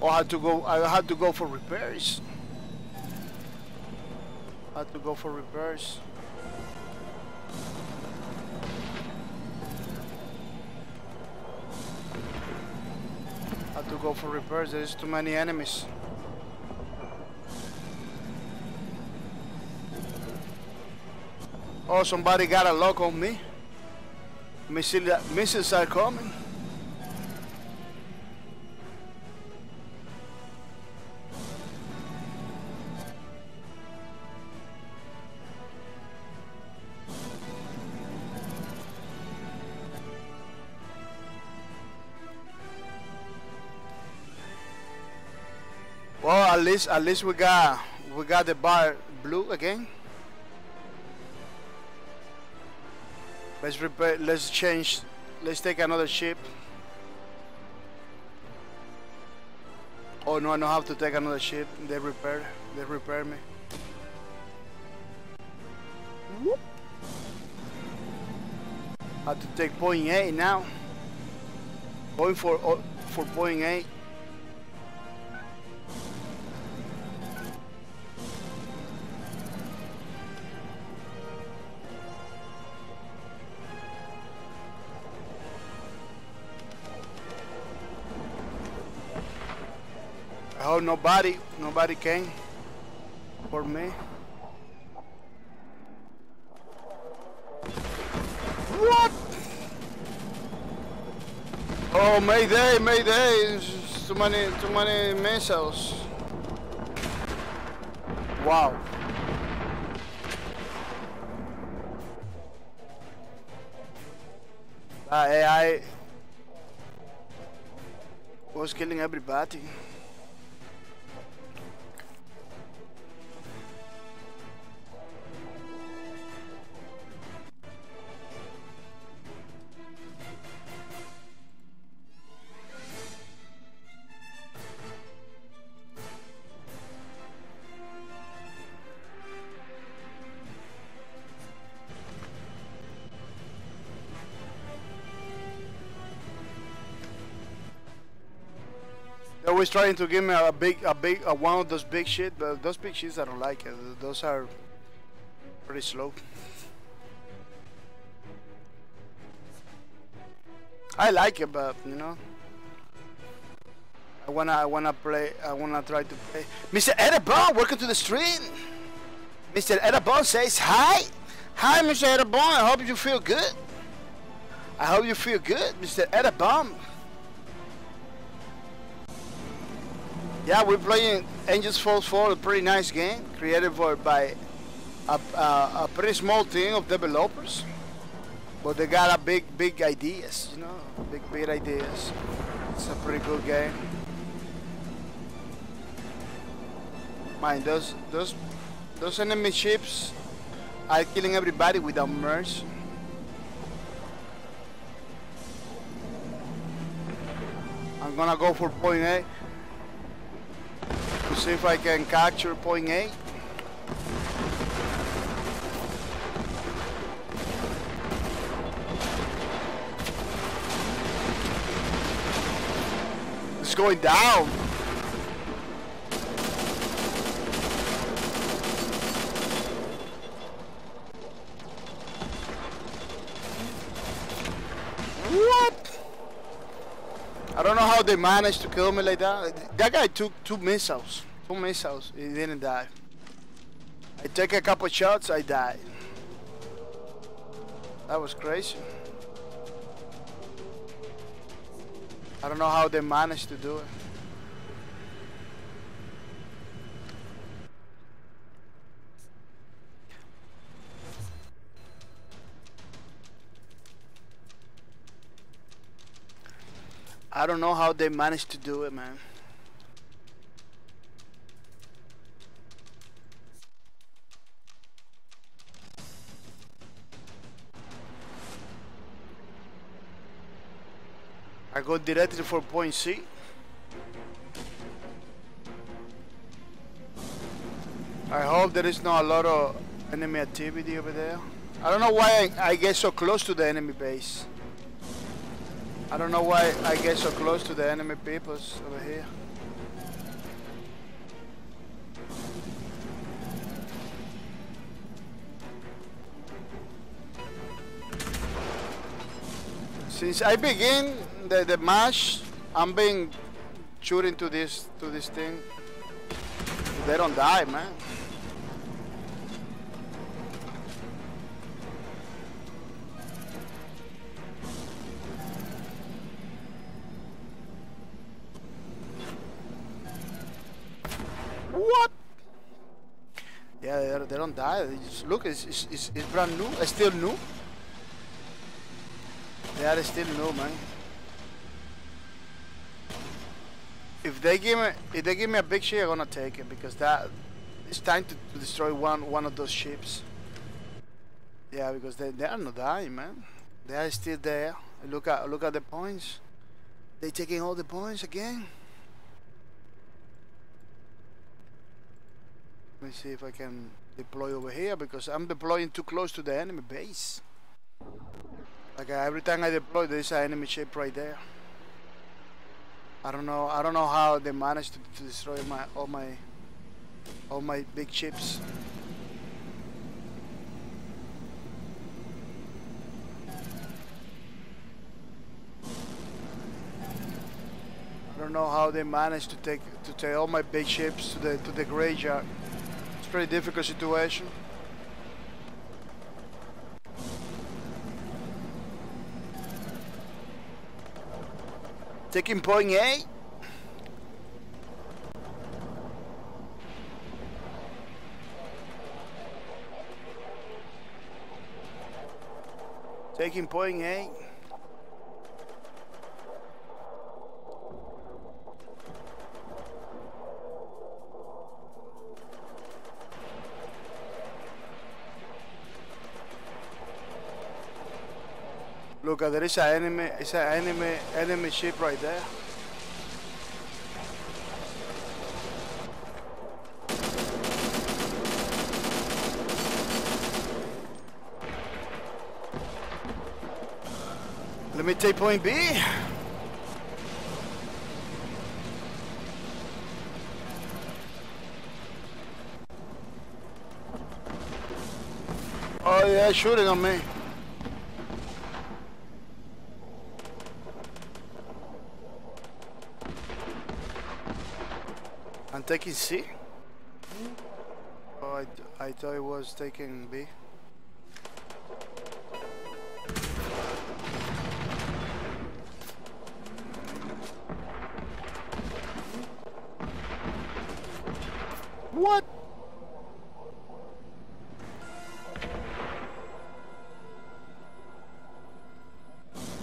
Oh, I had to go, I had to go for repairs. I had to go for repairs. I had to go for repairs, there is too many enemies. Oh, somebody got a lock on me. Missile, missiles are coming. Well, at least at least we got we got the bar blue again. Let's repair. Let's change. Let's take another ship. Oh no! I don't have to take another ship. They repair. They repair me. Whoop. I have to take point A now. Going for for point A. Oh, nobody, nobody came for me. What? Oh, Mayday, Mayday! Too many, too many missiles. Wow. That A I was killing everybody. Always trying to give me a big, a big, a one of those big shit, but those big shits I don't like it. Those are pretty slow. I like it, but you know, I wanna, I wanna play, I wanna try to play. Mister Edabon, welcome to the stream. Mister Edabon says hi, hi, Mister Edabon. I hope you feel good. I hope you feel good, Mister Edabon. Yeah, we're playing Angels Fall First, a pretty nice game created for, by a, a, a pretty small team of developers, but they got a big, big ideas, you know, big, big ideas. It's a pretty good game. Mind those, those, those enemy ships are killing everybody without mercy. I'm gonna go for point A. See if I can capture point A. It's going down. What? I don't know how they managed to kill me like that. That guy took two missiles. Two missiles, he didn't die. I take a couple shots, I died. That was crazy. I don't know how they managed to do it. I don't know how they managed to do it, man. I go directly for point C. I hope there is not a lot of enemy activity over there. I don't know why I, I get so close to the enemy base. I don't know why I get so close to the enemy peoples over here. Since I begin the, the match, I'm being shoot into this to this thing. They don't die, man. What? Yeah, they don't die. They just look, it's, it's, it's, it's brand new. It's still new. They are still new, man. If they give me, if they give me a big ship, I'm gonna take it because that it's time to, to destroy one one of those ships. Yeah, because they they are not dying, man. They are still there. Look at look at the points. They taking all the points again. Let me see if I can deploy over here because I'm deploying too close to the enemy base. Like every time I deploy, there's an enemy ship right there. I don't know. I don't know how they managed to, to destroy my all my all my big ships. I don't know how they managed to take to take all my big ships to the to the graveyard. It's a pretty difficult situation. Taking point A. Taking point A. Look, there is an enemy, it's an enemy, enemy ship right there. Let me take point B. Oh yeah, shooting on me. Taking C? Oh, I, I thought it was taking B. What?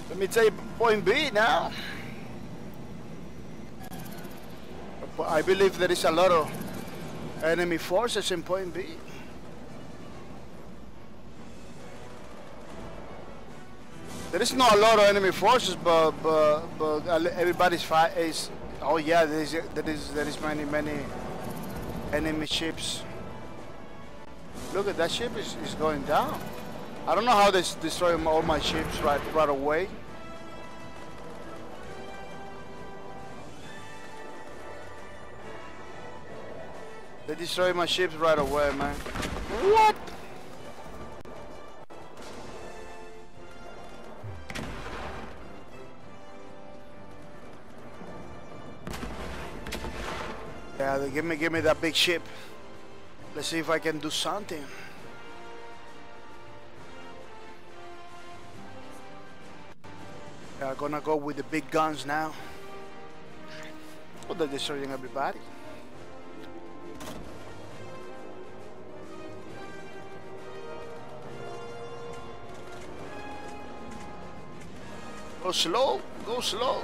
Let me take point B now. I believe there is a lot of enemy forces in point B. There is not a lot of enemy forces, but but, but everybody's fight is. Oh yeah, there is there is there is many many enemy ships. Look at that ship is is going down. I don't know how they destroy all my ships right right away. They destroyed my ships right away, man. What? Yeah, they give me, give me that big ship. Let's see if I can do something. Yeah, I'm gonna go with the big guns now. Oh, they're destroying everybody. Go slow, go slow.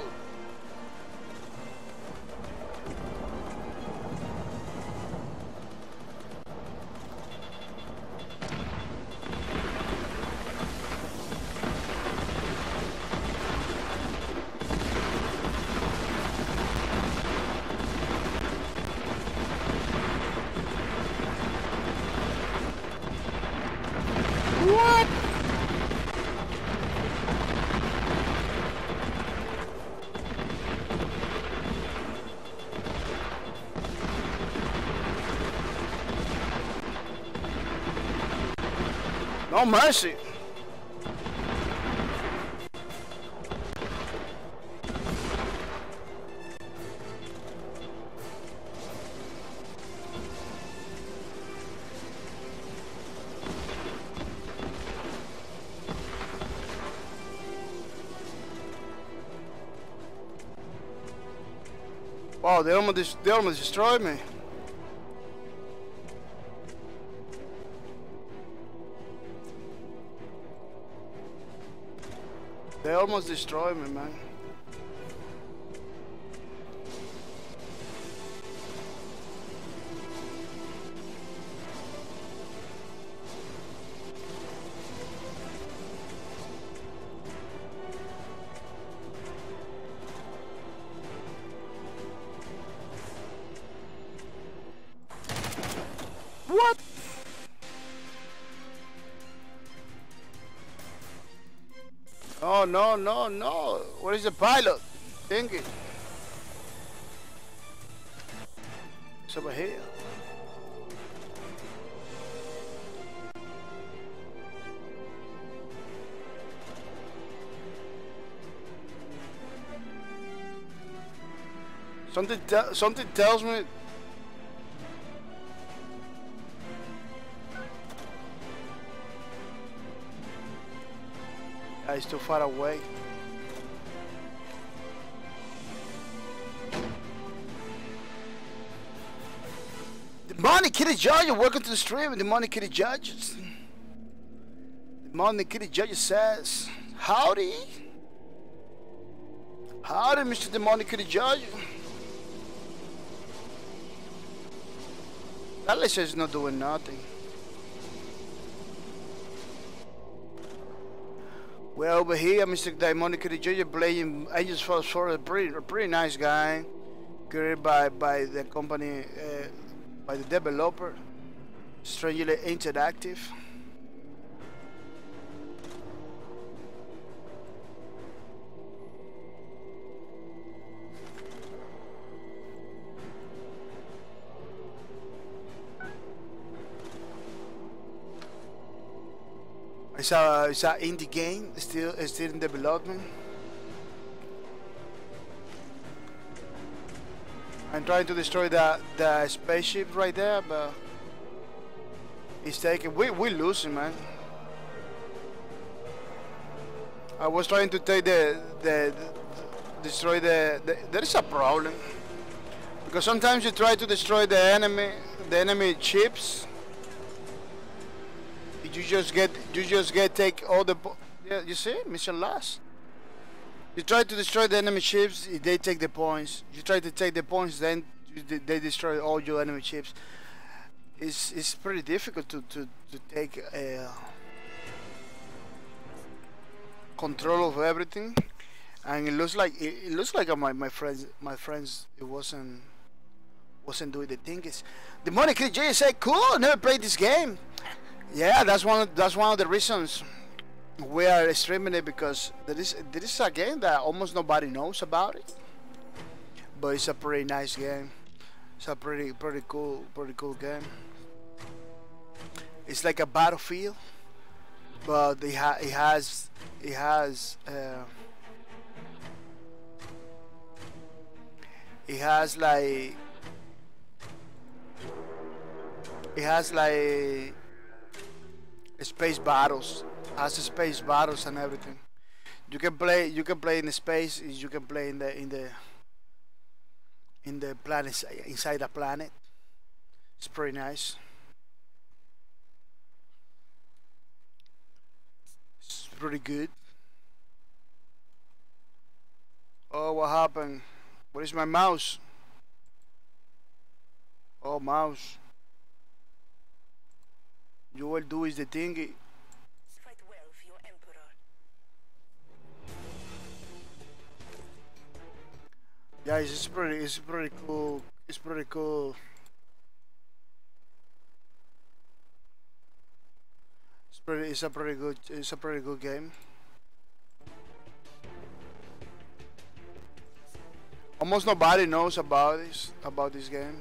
Oh, mercy. Oh, they almost they almost destroyed me. They almost destroyed me, man. No, no, no, no. Where is the pilot? Thinking. It's over here. Something, te something tells me. It's too far away. The Money Kitty Judge, welcome to the stream. The Money Kitty Judge. The Money Kitty Judge says, "Howdy, howdy, Mister The Money Kitty Judge." That list is not doing nothing. We're over here, Mister Daimonic Junior playing Angels Fall First, a pretty, a pretty nice guy, created by, by the company, uh, by the developer, Strangely Interactive. It's a, it's a indie game, still, still in development. I'm trying to destroy the, the spaceship right there, but it's taking, we, we're losing, man. I was trying to take the, the, the destroy the, the, there is a problem. Because sometimes you try to destroy the enemy, the enemy ships. You just get, you just get take all the, yeah, you see, mission lost. You try to destroy the enemy ships, they take the points. You try to take the points, then they destroy all your enemy ships. It's, it's pretty difficult to, to, to take uh, control of everything. And it looks like, it, it looks like my, my friends, my friends, it wasn't, wasn't doing the thing. It's, the Money Kid J said, cool, never played this game. Yeah, that's one. Of, that's one of the reasons we are streaming it, because there is there is a game that almost nobody knows about it, but it's a pretty nice game. It's a pretty pretty cool pretty cool game. It's like a Battlefield, but it, ha it has it has uh, it has like it has like. Space battles, has space battles and everything. You can play, you can play in the space. You can play in the in the in the planet inside a planet. It's pretty nice. It's pretty good. Oh, what happened? Where is my mouse? Oh, mouse. You will do is the thingy. Fight well for your emperor. Yeah, it's pretty, it's pretty cool. It's pretty cool. It's pretty. It's a pretty good. It's a pretty good game. Almost nobody knows about this. About this game.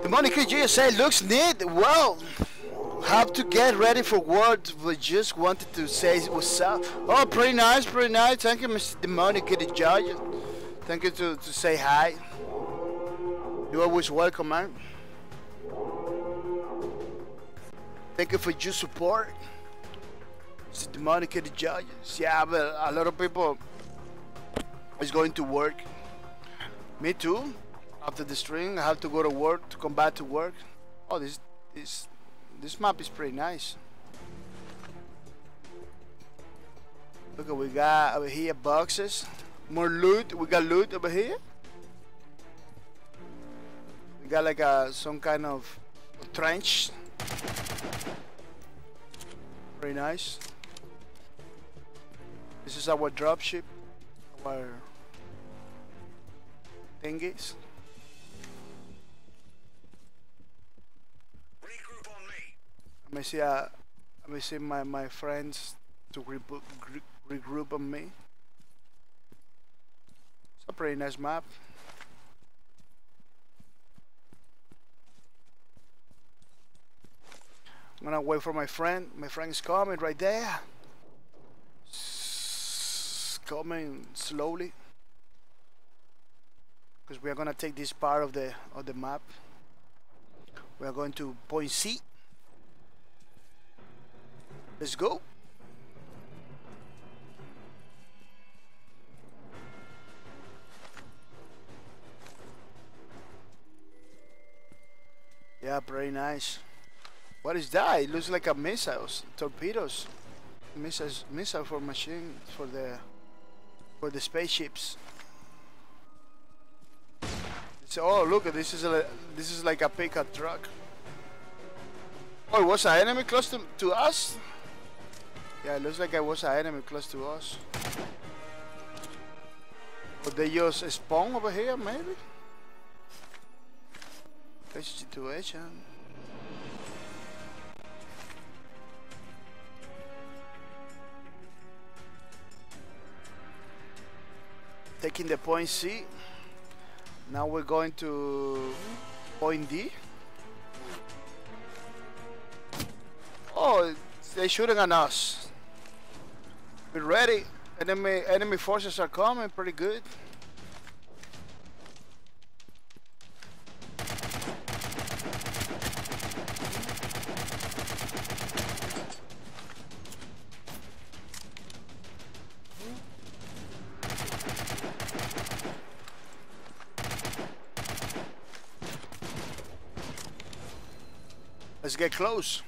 The Monica G S A looks neat. Well, have to get ready for work. We just wanted to say what's up. Oh, pretty nice, pretty nice. Thank you, Mister The Monica the Judge. Thank you to, to say hi. You're always welcome, man. Thank you for your support. It's demonic at the judges. Yeah, but a lot of people is going to work. Me too. After the stream, I have to go to work, to come back to work. Oh, this this this map is pretty nice. Look, we got over here boxes, more loot. We got loot over here. We got like a some kind of trench. Very nice. This is our dropship, our thingies. Regroup on me. Let me see. Uh, let me see my my friends to regroup, regroup on me. It's a pretty nice map. I'm gonna wait for my friend. My friend is coming right there. It's coming slowly, because we are gonna take this part of the of the map. We are going to point C. Let's go. Yeah, pretty nice. What is that? It looks like a missiles, torpedoes, missiles, missile for machine for the for the spaceships. It's, oh look, this is a this is like a pickup truck. Oh, it was an enemy close to to us. Yeah, it looks like it was an enemy close to us. But they just spawn over here, maybe. That's the situation. Taking the point C. Now we're going to point D. Oh, they're shooting at us. We're ready. Enemy enemy forces are coming pretty good. Let's get close.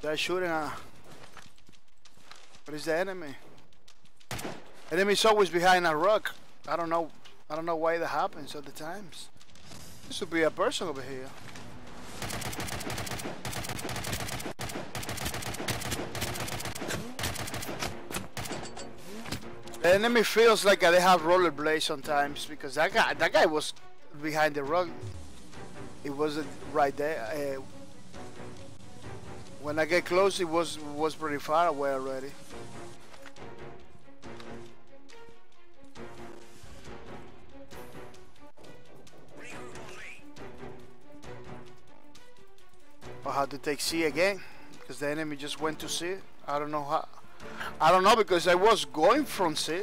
They're shooting at. What is the enemy? Enemy is always behind a rock. I don't know. I don't know why that happens all the times. There should be a person over here. The enemy feels like they have rollerblades sometimes, because that guy, that guy was behind the rock. It wasn't right there. Uh, when I get close, it was was pretty far away already. I had to take C again because the enemy just went to C. I don't know how. I don't know because I was going from C.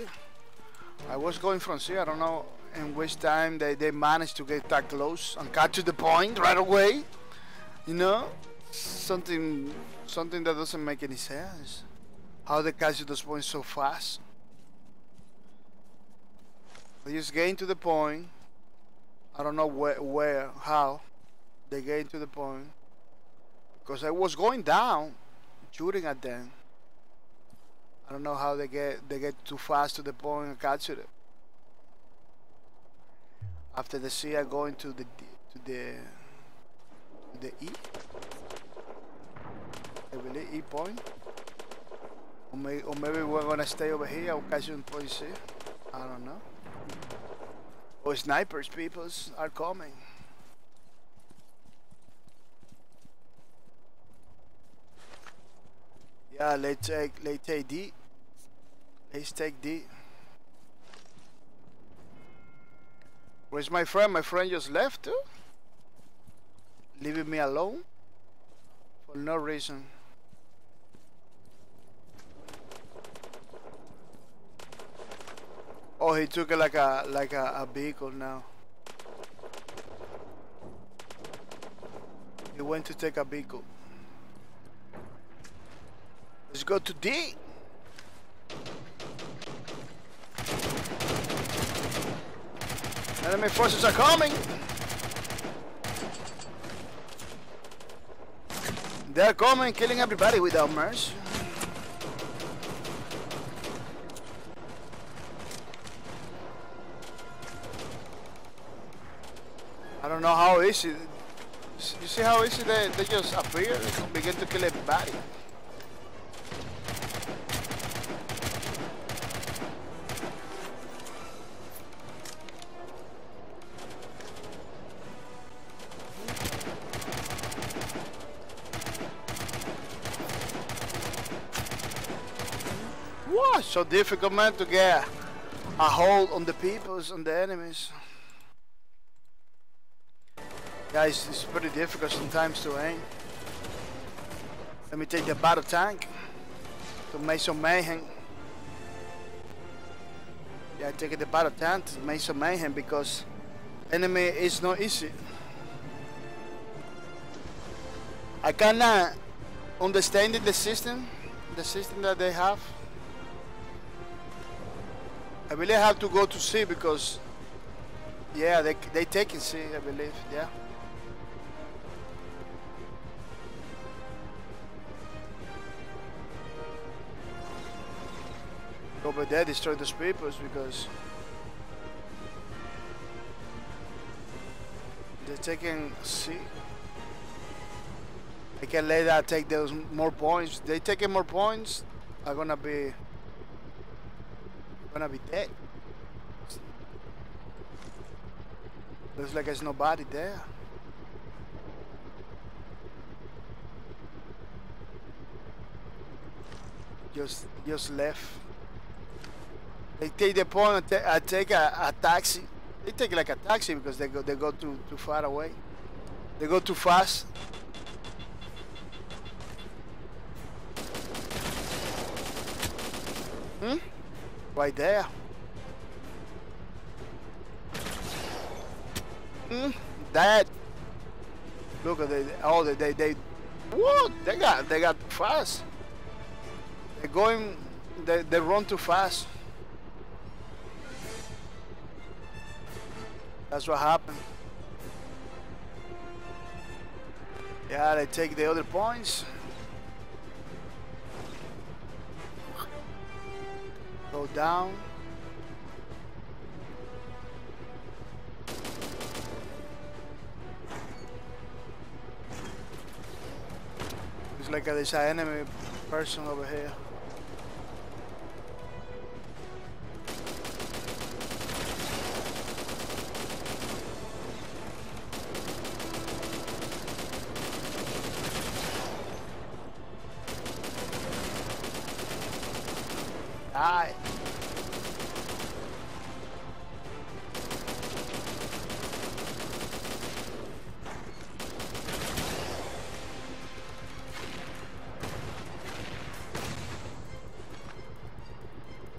I was going from C. I don't know. In which time they, they managed to get that close and cut to the point right away. You know? Something something that doesn't make any sense. How they catch to those points so fast. They just gain to the point. I don't know where, where how they gain to the point. Because I was going down shooting at them. I don't know how they get they get too fast to the point and captured it. After the C, I go into the D, to the to the E. I believe E point. Or, may, or maybe we're gonna stay over here. I'll catch you in point C. I don't know. Oh, snipers, peoples are coming. Yeah, let's take let's take D. Let's take D. Where's my friend? My friend just left too? Leaving me alone? For no reason. Oh, he took it like a like a, a vehicle now. He went to take a vehicle. Let's go to D. Enemy forces are coming. They're coming, killing everybody without mercy. I don't know how easy. You see how easy they, they just appear and begin to kill everybody. What? So difficult, man, to get a hold on the peoples, on the enemies. Guys, it's pretty difficult sometimes to aim. Let me take the battle tank to make some mayhem. Yeah, I take the battle tank to make some mayhem because enemy is not easy. I cannot understand the system, the system that they have. I really have to go to C because, yeah, they they taking C, I believe, yeah. Over there, destroy those papers because they're taking C. I can later take those more points. They taking more points, are gonna be gonna be dead. Looks like there's nobody there. Just just left. They take the point. I take a, a taxi. They take like a taxi because they go they go too too far away. They go too fast. Hmm? Right there. Hmm? That. Look at they. Oh, they they they. What? They got they got fast. They're going. They they run too fast. That's what happened. Yeah, they take the other points. Go down. Looks like there's an enemy person over here.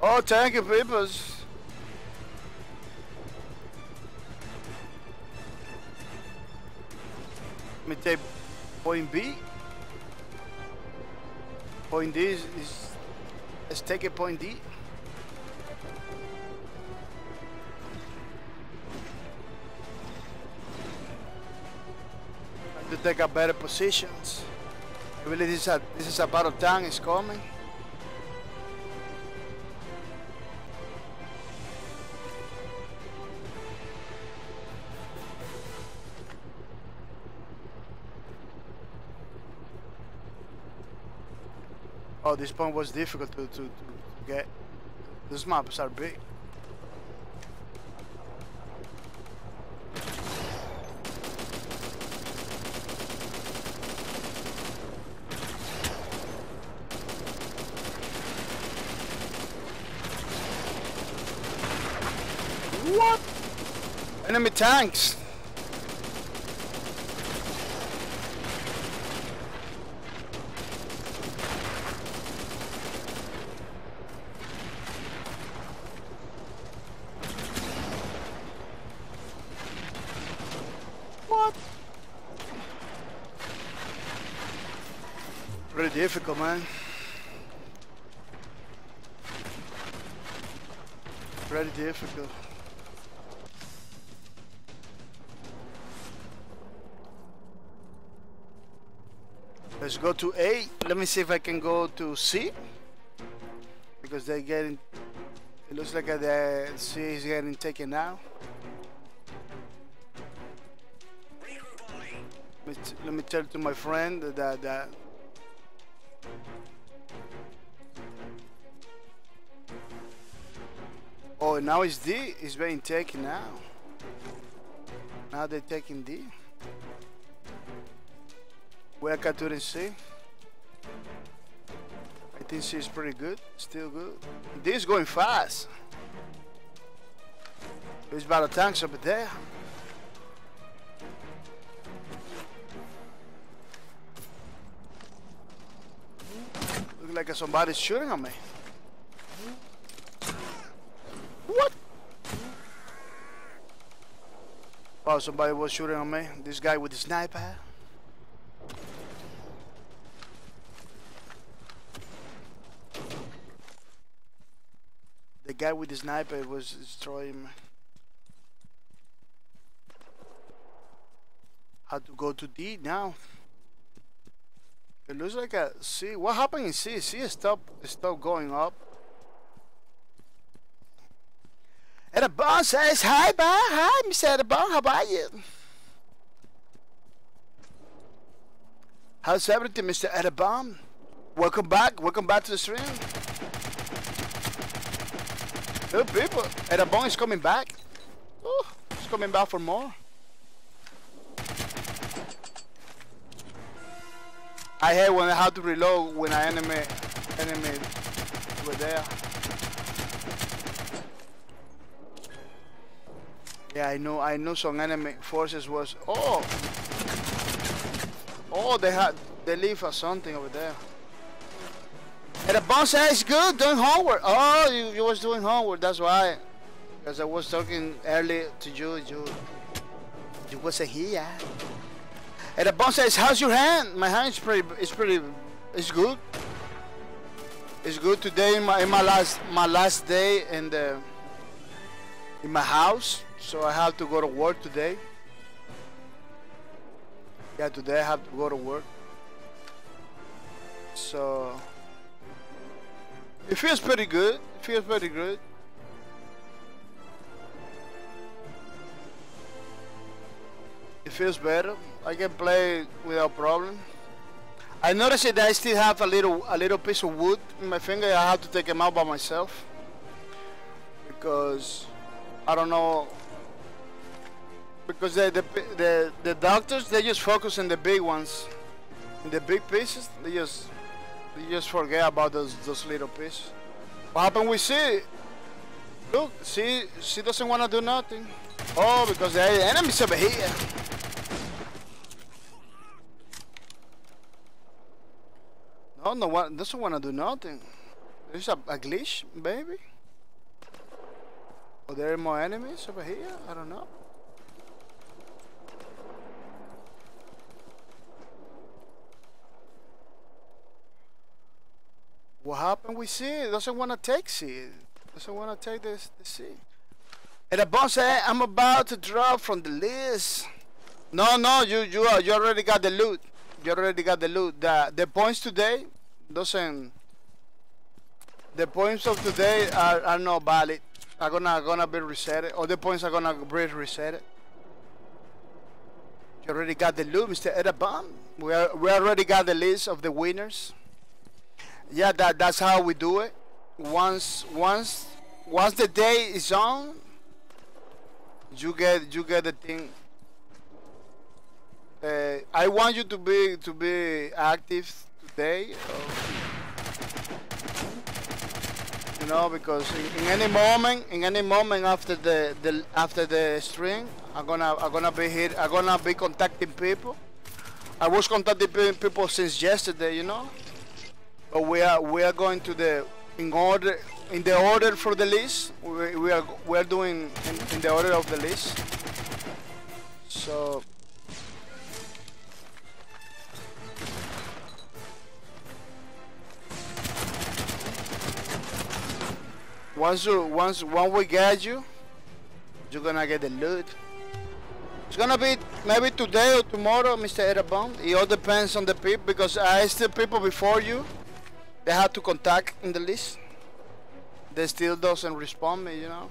Oh, thank you, peoples. Let me take point B. Point D is, is let's take a point D. I have to take a better positions. I believe this is a this is a battle tank is coming. Oh, this point was difficult to, to, to get. These maps are big. What? Enemy tanks! Difficult, man. Pretty difficult. Let's go to A. Let me see if I can go to C, because they're getting, it looks like the C is getting taken now. Let me tell to my friend that, that oh, now it's D, it's being taken now. Now they're taking D. We're capturing C. I think C is pretty good, still good. D is going fast. There's battle tanks up there. Looks like somebody's shooting at me. What? Oh, somebody was shooting on me. This guy with the sniper. The guy with the sniper was destroying me. Had to go to D now. It looks like a C. What happened in C? C stopped, stopped going up. And the bomb says, "Hi, Bob. Hi, Mister The bomb. How about you? How's everything, Mister Edabomb? Welcome back. Welcome back to the stream. Good people. Edabomb is coming back. Ooh, he's coming back for more. I hate when I have to reload when I enemy enemy were there." Yeah, I know, I know some enemy forces was, oh! Oh, they had, they leave us something over there. And the boss says, good, doing homework. Oh, you, you was doing homework, that's why. Because I was talking earlier to you, you, you wasn't here. And the boss says, how's your hand? My hand is pretty, it's pretty, it's good. It's good today, in my, in my last, my last day in the, in my house. So I have to go to work today. Yeah, today I have to go to work. So it feels pretty good. It feels pretty good. It feels better. I can play without problem. I noticed that I still have a little, a little piece of wood in my finger. I have to take them out by myself because I don't know. Because the, the the the doctors, they just focus on the big ones, in the big pieces. They just they just forget about those those little pieces. What happened with C? Look, she she doesn't want to do nothing. Oh, because there are enemies over here. No, no one doesn't want to do nothing. There's a, a glitch, baby. Oh, there are more enemies over here. I don't know. What happened with C? It doesn't want to take C. It doesn't want to take this, this C. And the boss said, I'm about to drop from the list. No, no, you you you already got the loot. You already got the loot. The the points today doesn't. The points of today are are not valid. I'm gonna gonna be reset. All the points are gonna be reset. You already got the loot, Mister Edabomb. We are, we already got the list of the winners. Yeah, that that's how we do it. Once once once the day is on, you get you get the thing. Uh, I want you to be to be active today, you know, because in, in any moment, in any moment after the, the after the stream, I'm gonna I'm gonna be here. I'm gonna be contacting people. I was contacting people since yesterday, you know. But we are we are going to the in order in the order for the list. We, we are we are doing in, in the order of the list. So Once you, once, when we get you, you're gonna get the loot. It's gonna be maybe today or tomorrow, Mister Erabon. It all depends on the people, because I still people before you. They had to contact in the list. They still doesn't respond me, you know.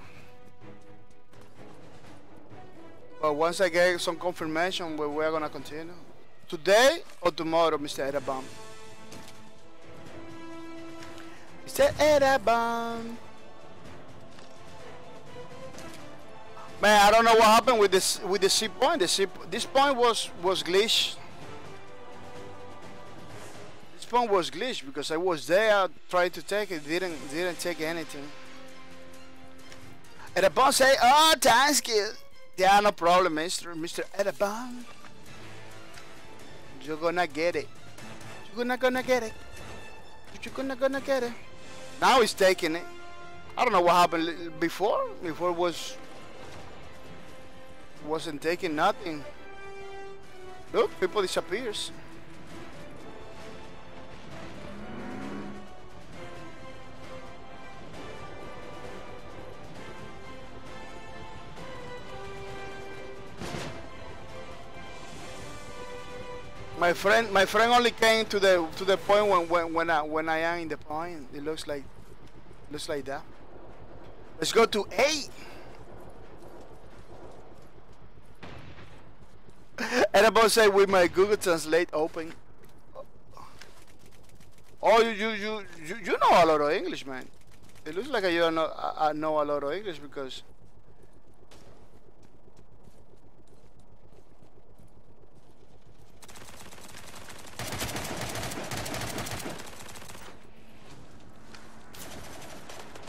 But once I get some confirmation, we, we're gonna continue. Today or tomorrow, Mister Erabon. Mister Erabon. Man, I don't know what happened with this with the C point. The C, this point was was glitch. This point was glitch because I was there trying to take it, didn't didn't take anything. Erabon say, "Oh, thank you." Yeah, no problem, Mister Mister Erabon. You're gonna get it. You're gonna gonna get it. You're gonna gonna get it. Now he's taking it. I don't know what happened before. Before it was. Wasn't taking nothing. Look, people disappears. My friend, my friend only came to the to the point when when when I when I am in the point. It looks like, looks like that. Let's go to eight. And about say with my Google Translate open. Oh, you you you you, you know a lot of English, man. It looks like you know I know a lot of English because.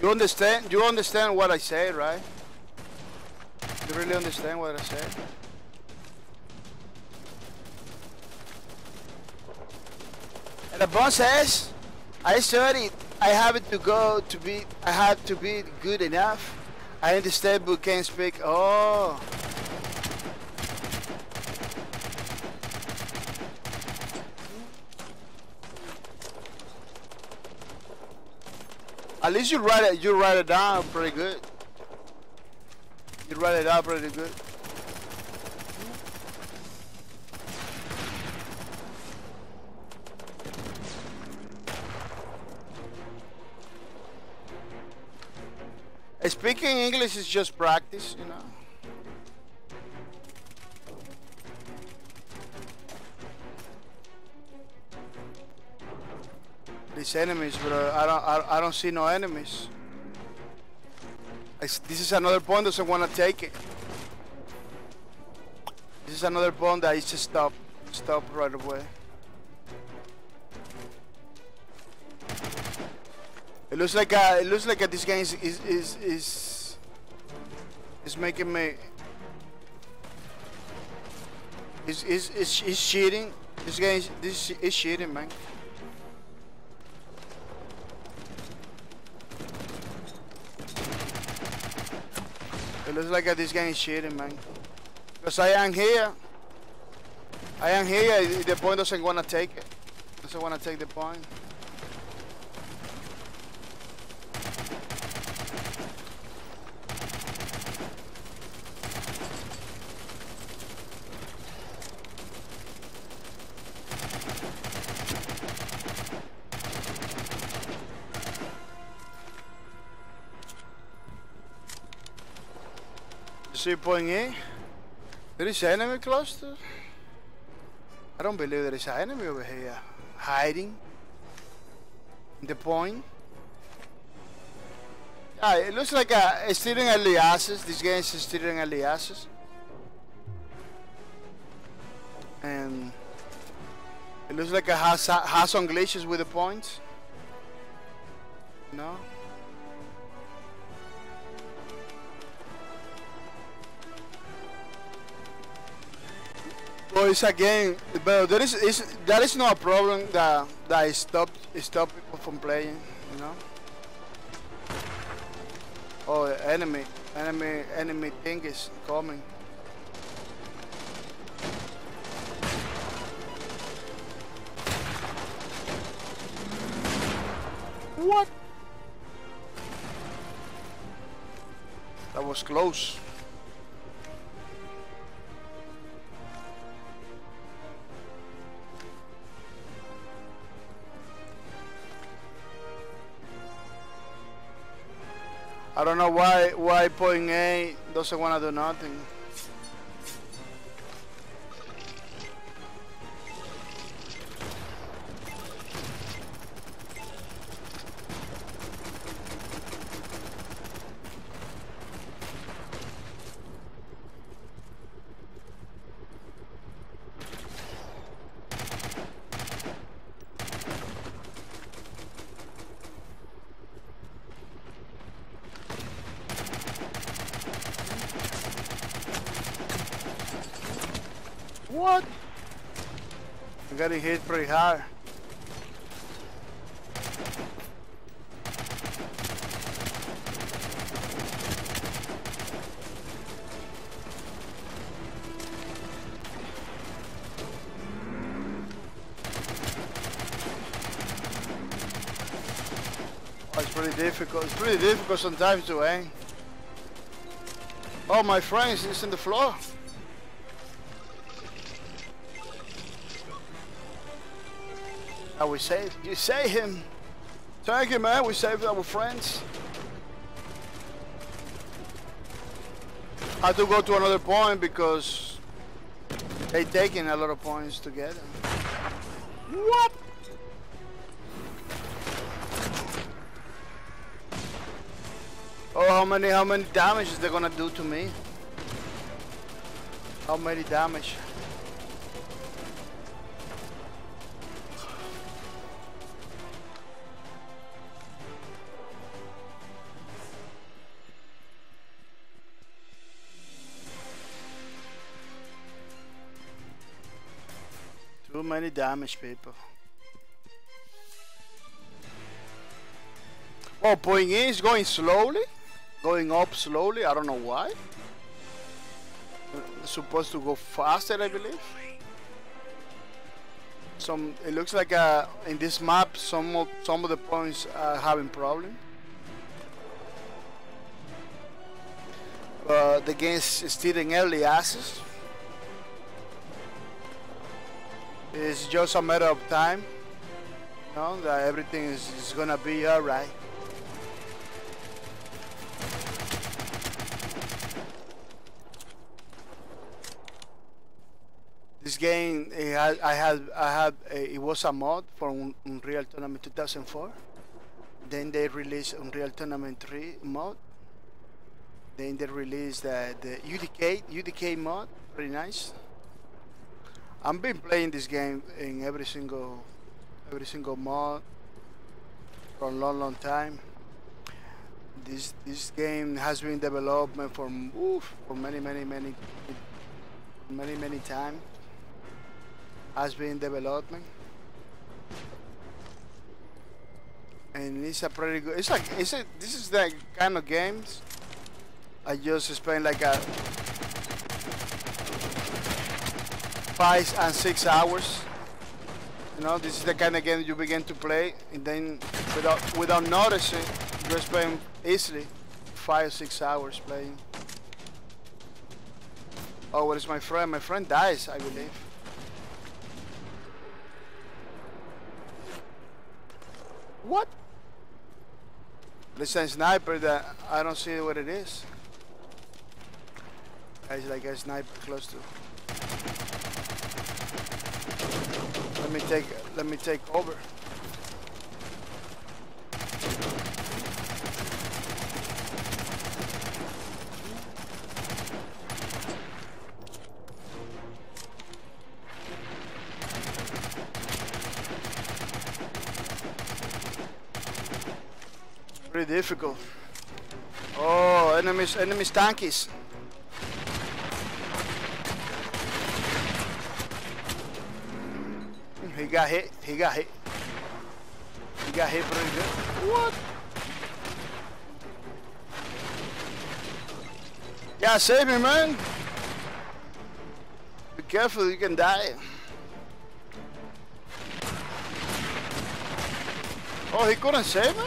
You understand? You understand what I say, right? You really understand what I say? The boss says, "I studied. I have to go to be. I have to be good enough. I understand, but can't speak." Oh, at least you write it. You write it down pretty good. You write it down pretty good. Speaking English is just practice, you know. These enemies, bro. I don't, I, I don't see no enemies. I, this is another point that I want to take it. This is another point that I just stop, stop right away. It looks like uh, it looks like uh, this game is is, is is is making me is is is, is cheating. This game is, this is cheating, man. It looks like uh, this game is cheating, man. Because I am here, I am here. The point doesn't wanna take it. Doesn't wanna take the point. Point A. There is an enemy cluster. I don't believe there is an enemy over here hiding in the point. Ah, it looks like a, a stealing aliases. This game is stealing aliases, and it looks like it has has some glitches with the points. No. Well, it's a game, but there is, is that is not a problem that that stop stop people from playing, you know. Oh, enemy, enemy, enemy thing is coming. What? That was close. I don't know why why point A doesn't want to do nothing. What? I'm getting hit pretty hard. Oh, it's pretty difficult. It's pretty difficult sometimes to aim. Oh, my friends, it's in the floor. Oh, we saved. You saved him. Thank you, man. We saved our friends. I had to go to another point because they taking a lot of points together. What? Oh, how many, how many damage is they gonna do to me? How many damage? Too many damage, people. Oh, point A is going slowly, going up slowly. I don't know why. It's supposed to go faster, I believe. Some. It looks like uh, in this map, some of some of the points are having problem. Uh, the game is still in early access. It's just a matter of time, you know, that everything is, is gonna be alright. This game, it had, I had, I had, a, it was a mod from Unreal Tournament two thousand four. Then they released Unreal Tournament three mod. Then they released the, the U D K, U D K mod, pretty nice. I've been playing this game in every single every single mod for a long long time. This this game has been developed for oof, for many many many many many times. Has been development. And it's a pretty good it's like it's a, this is the kind of games I just explained like a five and six hours. You know, this is the kind of game you begin to play, and then without without noticing, you're spending easily five or six hours playing. Oh, where is my friend? My friend dies, I believe. What? There's a sniper that I don't see what it is. It's like a sniper close to. Let me take let me take over. Pretty difficult. Oh, enemies enemies tankies. He got hit, he got hit. He got hit pretty good. What? Yeah, save me, man. Be careful, you can die. Oh, he couldn't save me?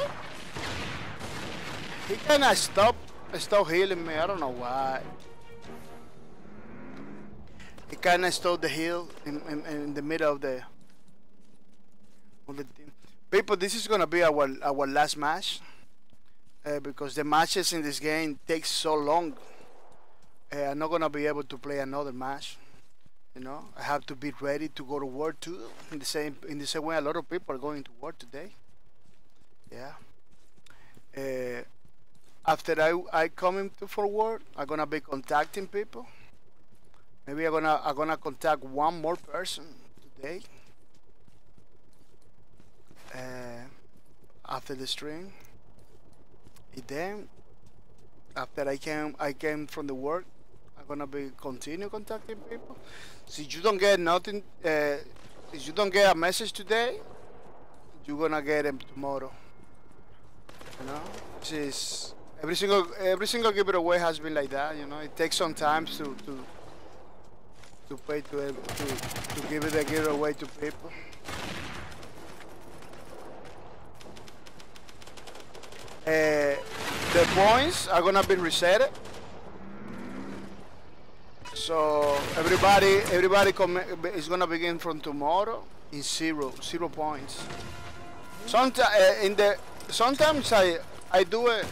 He cannot stop It's still healing me, I don't know why. It kinda stole the heal in, in, in the middle of the, of the thing. People, this is gonna be our, our last match. Uh, because the matches in this game take so long. Uh, I'm not gonna be able to play another match. You know, I have to be ready to go to war too. In the same in the same way a lot of people are going to war today. Yeah. Uh, after I I come into for war, I'm gonna be contacting people. Maybe I'm gonna I'm gonna contact one more person today. Uh, after the stream. And then after I came I came from the work, I'm gonna be continue contacting people. Since you don't get nothing, uh, if you don't get a message today, you're gonna get them tomorrow. You know, is every single every single giveaway has been like that. You know, it takes some time to to to pay to to, to give it a giveaway to people. Uh, the points are gonna be reset, so everybody everybody is gonna begin from tomorrow in zero zero points. Sometimes uh, in the sometimes I I do it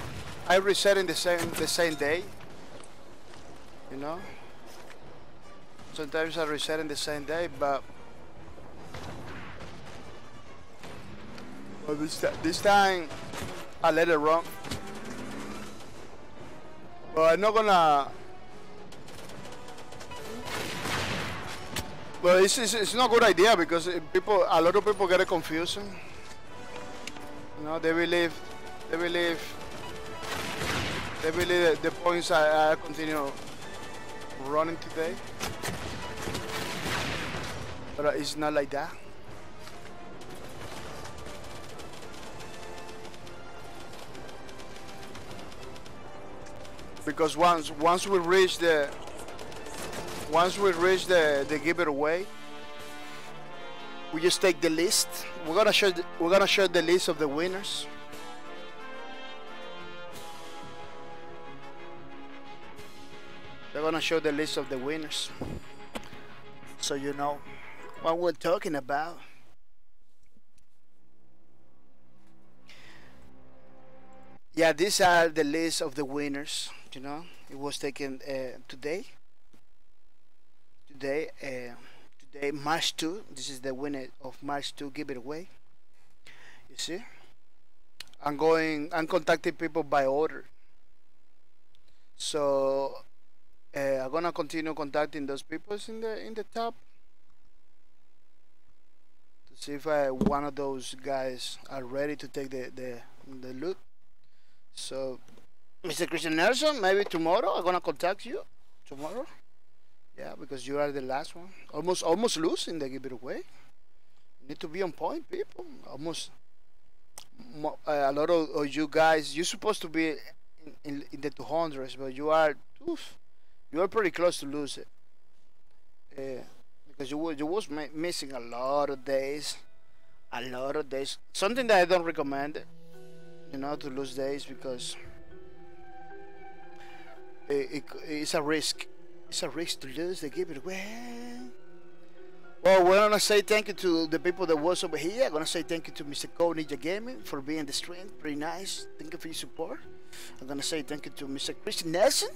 I reset in the same the same day. You know. Sometimes I reset in the same day, but. But this, this time. I let it run, but I'm not gonna. But it's, it's it's not a good idea because people, a lot of people get it confusing. You know, they believe, they believe, they believe that the points I, I continue running today, but it's not like that. Because once once we reach the once we reach the the giveaway, we just take the list. We're gonna show the, we're gonna show the list of the winners. They're gonna show the list of the winners, so you know what we're talking about. Yeah, these are the list of the winners. You know, it was taken uh, today. Today, uh, today, March second. This is the winner of March second giveaway. You see, I'm going. I'm contacting people by order. So uh, I'm gonna continue contacting those people in the in the top to see if I, one of those guys are ready to take the the the loot. So, Mister Christian Nelson, maybe tomorrow I'm gonna contact you. Tomorrow, yeah, because you are the last one. Almost, almost losing the giveaway. You need to be on point, people. Almost, uh, a lot of, of you guys. You're supposed to be in, in, in the two hundreds, but you are, oof, you are pretty close to lose it. Uh, because you you was missing a lot of days, a lot of days. Something that I don't recommend. You know, to lose days because it, it, it's a risk. It's a risk to lose the giveaway. Well, we're gonna say thank you to the people that was over here. I'm gonna say thank you to Mister Go Ninja Gaming for being the stream. Pretty nice. Thank you for your support. I'm gonna say thank you to Mister Christian Nelson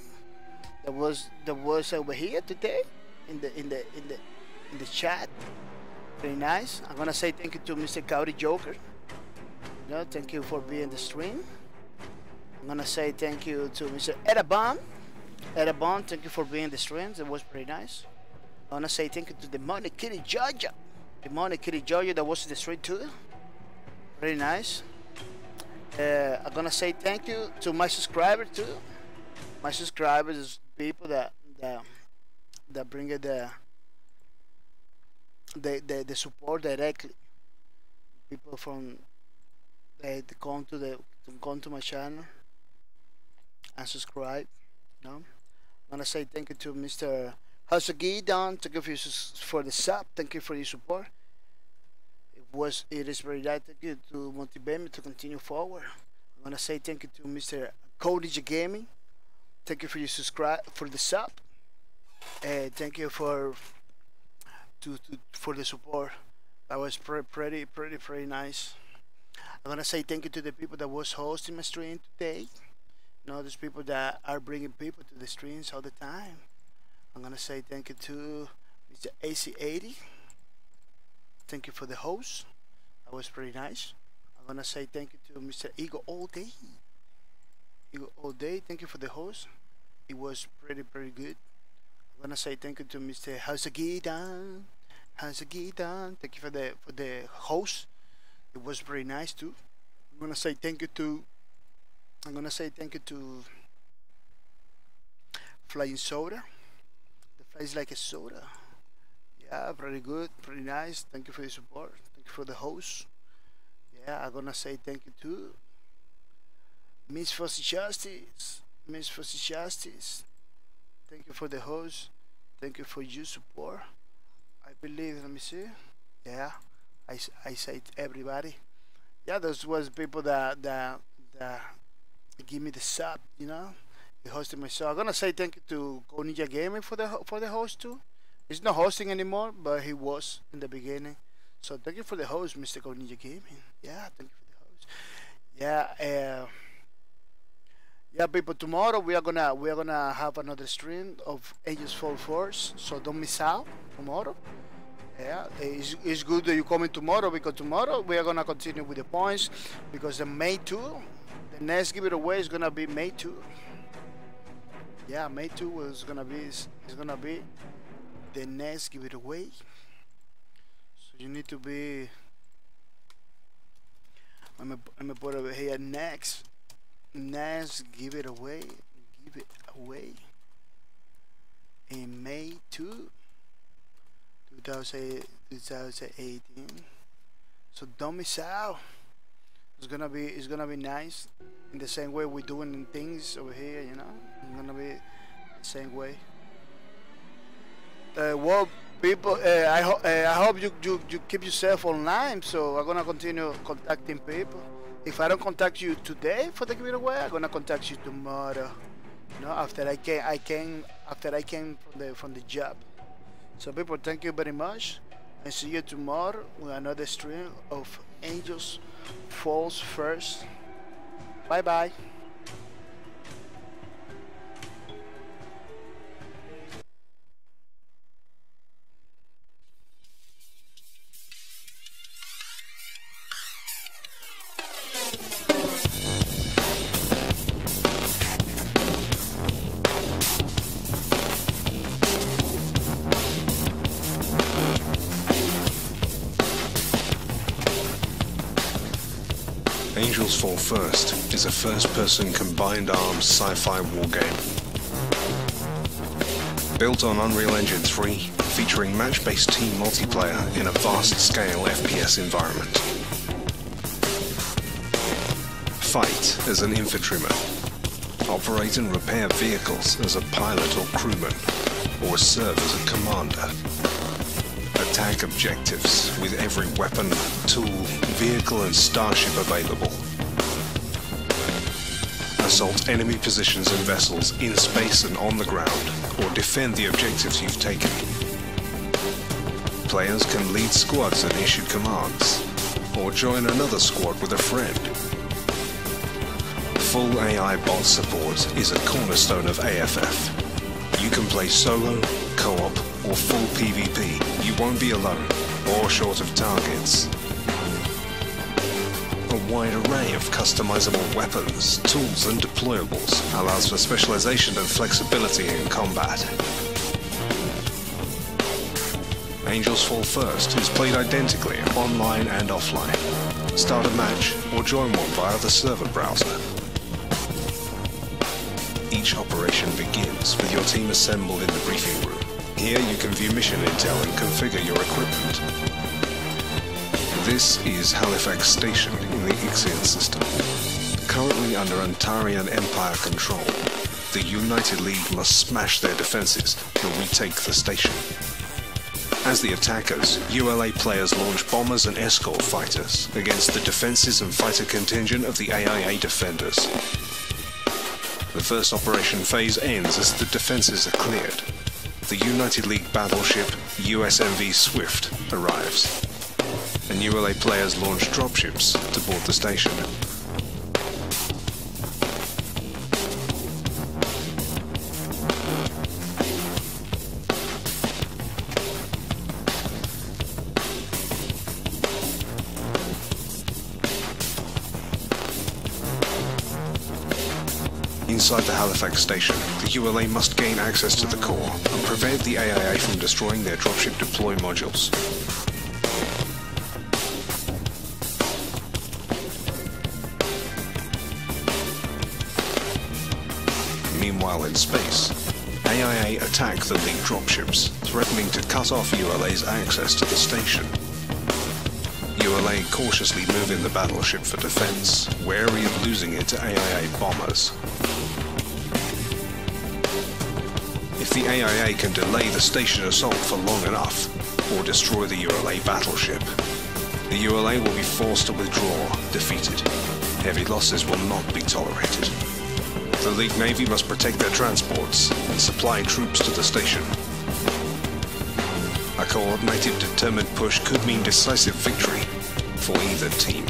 that was that was over here today in the in the in the in the chat. Pretty nice. I'm gonna say thank you to Mister Cowdy Joker. No, thank you for being in the stream. I'm gonna say thank you to Mister Edabon. Edabon, thank you for being in the stream. That was pretty nice. I'm gonna say thank you to the Money Kitty Jojo. The Money Kitty Jojo that was in the stream too. Pretty nice. Uh, I'm gonna say thank you to my subscriber too. My subscribers is people that that that bring it the the the, the support directly. People from They come to the to come to my channel and subscribe. You know? I'm gonna say thank you to Mister Hasagi Don. Thank you for, your, for the sub. Thank you for your support. It was it is very nice. Thank you to motivate me to continue forward. I'm gonna say thank you to Mister Cody Gaming Thank you for your subscribe, for the sub, and thank you for to, to for the support. That was pre pretty pretty pretty nice. I want to say thank you to the people that was hosting my stream today. You know, those people that are bringing people to the streams all the time. I'm gonna say thank you to Mister A C eighty. Thank you for the host. That was pretty nice. I'm gonna say thank you to Mister Ego All Day. Ego All Day, thank you for the host. It was pretty pretty good. I'm gonna say thank you to Mister Hasagidan. Hasagidan, thank you for the for the host. It was pretty nice too. I'm gonna say thank you to. I'm gonna say thank you to Flying Soda. The flies like a soda. Yeah, pretty good, pretty nice. Thank you for the support. Thank you for the host. Yeah, I'm gonna say thank you to Miss Fuzzy Justice. Miss Fuzzy Justice. Thank you for the host. Thank you for your support. I believe. Let me see. Yeah, I I say to everybody. Yeah, those was people that that that. Give me the sub, you know, the hosting myself. I'm gonna say thank you to Go Ninja Gaming for the for the host too. He's not hosting anymore, but he was in the beginning. So thank you for the host, Mister Go Ninja Gaming. Yeah, thank you for the host. Yeah, uh, yeah, people. Tomorrow we are gonna we are gonna have another stream of Angels Fall First. So don't miss out tomorrow. Yeah, it's, it's good that you come in tomorrow, because tomorrow we are gonna continue with the points, because the main two. The next giveaway is gonna be May two. Yeah, May two was gonna be is gonna be the next giveaway. So you need to be. I'm gonna I'm gonna put over here next next give it away give it away in May two, twenty eighteen. So don't miss out. It's gonna be it's gonna be nice, in the same way we're doing things over here, you know. It's gonna be the same way. Uh, well, people, uh, I hope uh, I hope you, you you keep yourself online. So I'm gonna continue contacting people. If I don't contact you today for the giveaway, I'm gonna contact you tomorrow. You know, after I came I came after I came from the from the job. So people, thank you very much, and see you tomorrow with another stream of Angels Falls First. Bye bye. Angels Fall First is a first-person combined-arms sci-fi wargame. Built on Unreal Engine three, featuring match-based team multiplayer in a vast-scale F P S environment. Fight as an infantryman. Operate and repair vehicles as a pilot or crewman, or serve as a commander. Attack objectives with every weapon, tool, vehicle and starship available. Assault enemy positions and vessels in space and on the ground, or defend the objectives you've taken. Players can lead squads and issue commands, or join another squad with a friend. Full A I bot support is a cornerstone of A F F. You can play solo, co-op, or full PvP. You won't be alone, or short of targets. A wide array of customizable weapons, tools and deployables allows for specialization and flexibility in combat. Angels Fall First is played identically online and offline. Start a match or join one via the server browser. Each operation begins with your team assembled in the briefing room. Here you can view mission intel and configure your equipment. This is Halifax Station in the Ixian system. Currently under Antarian Empire control, the United League must smash their defenses to retake the station. As the attackers, U L A players launch bombers and escort fighters against the defenses and fighter contingent of the A I A defenders. The first operation phase ends as the defenses are cleared. The United League battleship U S M V Swift arrives, and U L A players launch dropships to board the station. Inside the Halifax Station, the U L A must gain access to the core and prevent the A I A from destroying their dropship deploy modules. Meanwhile in space, A I A attack the League dropships, threatening to cut off U L A's access to the station. U L A cautiously move in the battleship for defense, wary of losing it to A I A bombers. If the A I A can delay the station assault for long enough, or destroy the U L A battleship, the U L A will be forced to withdraw, defeated. Heavy losses will not be tolerated. The League Navy must protect their transports and supply troops to the station. A coordinated, determined push could mean decisive victory for either team.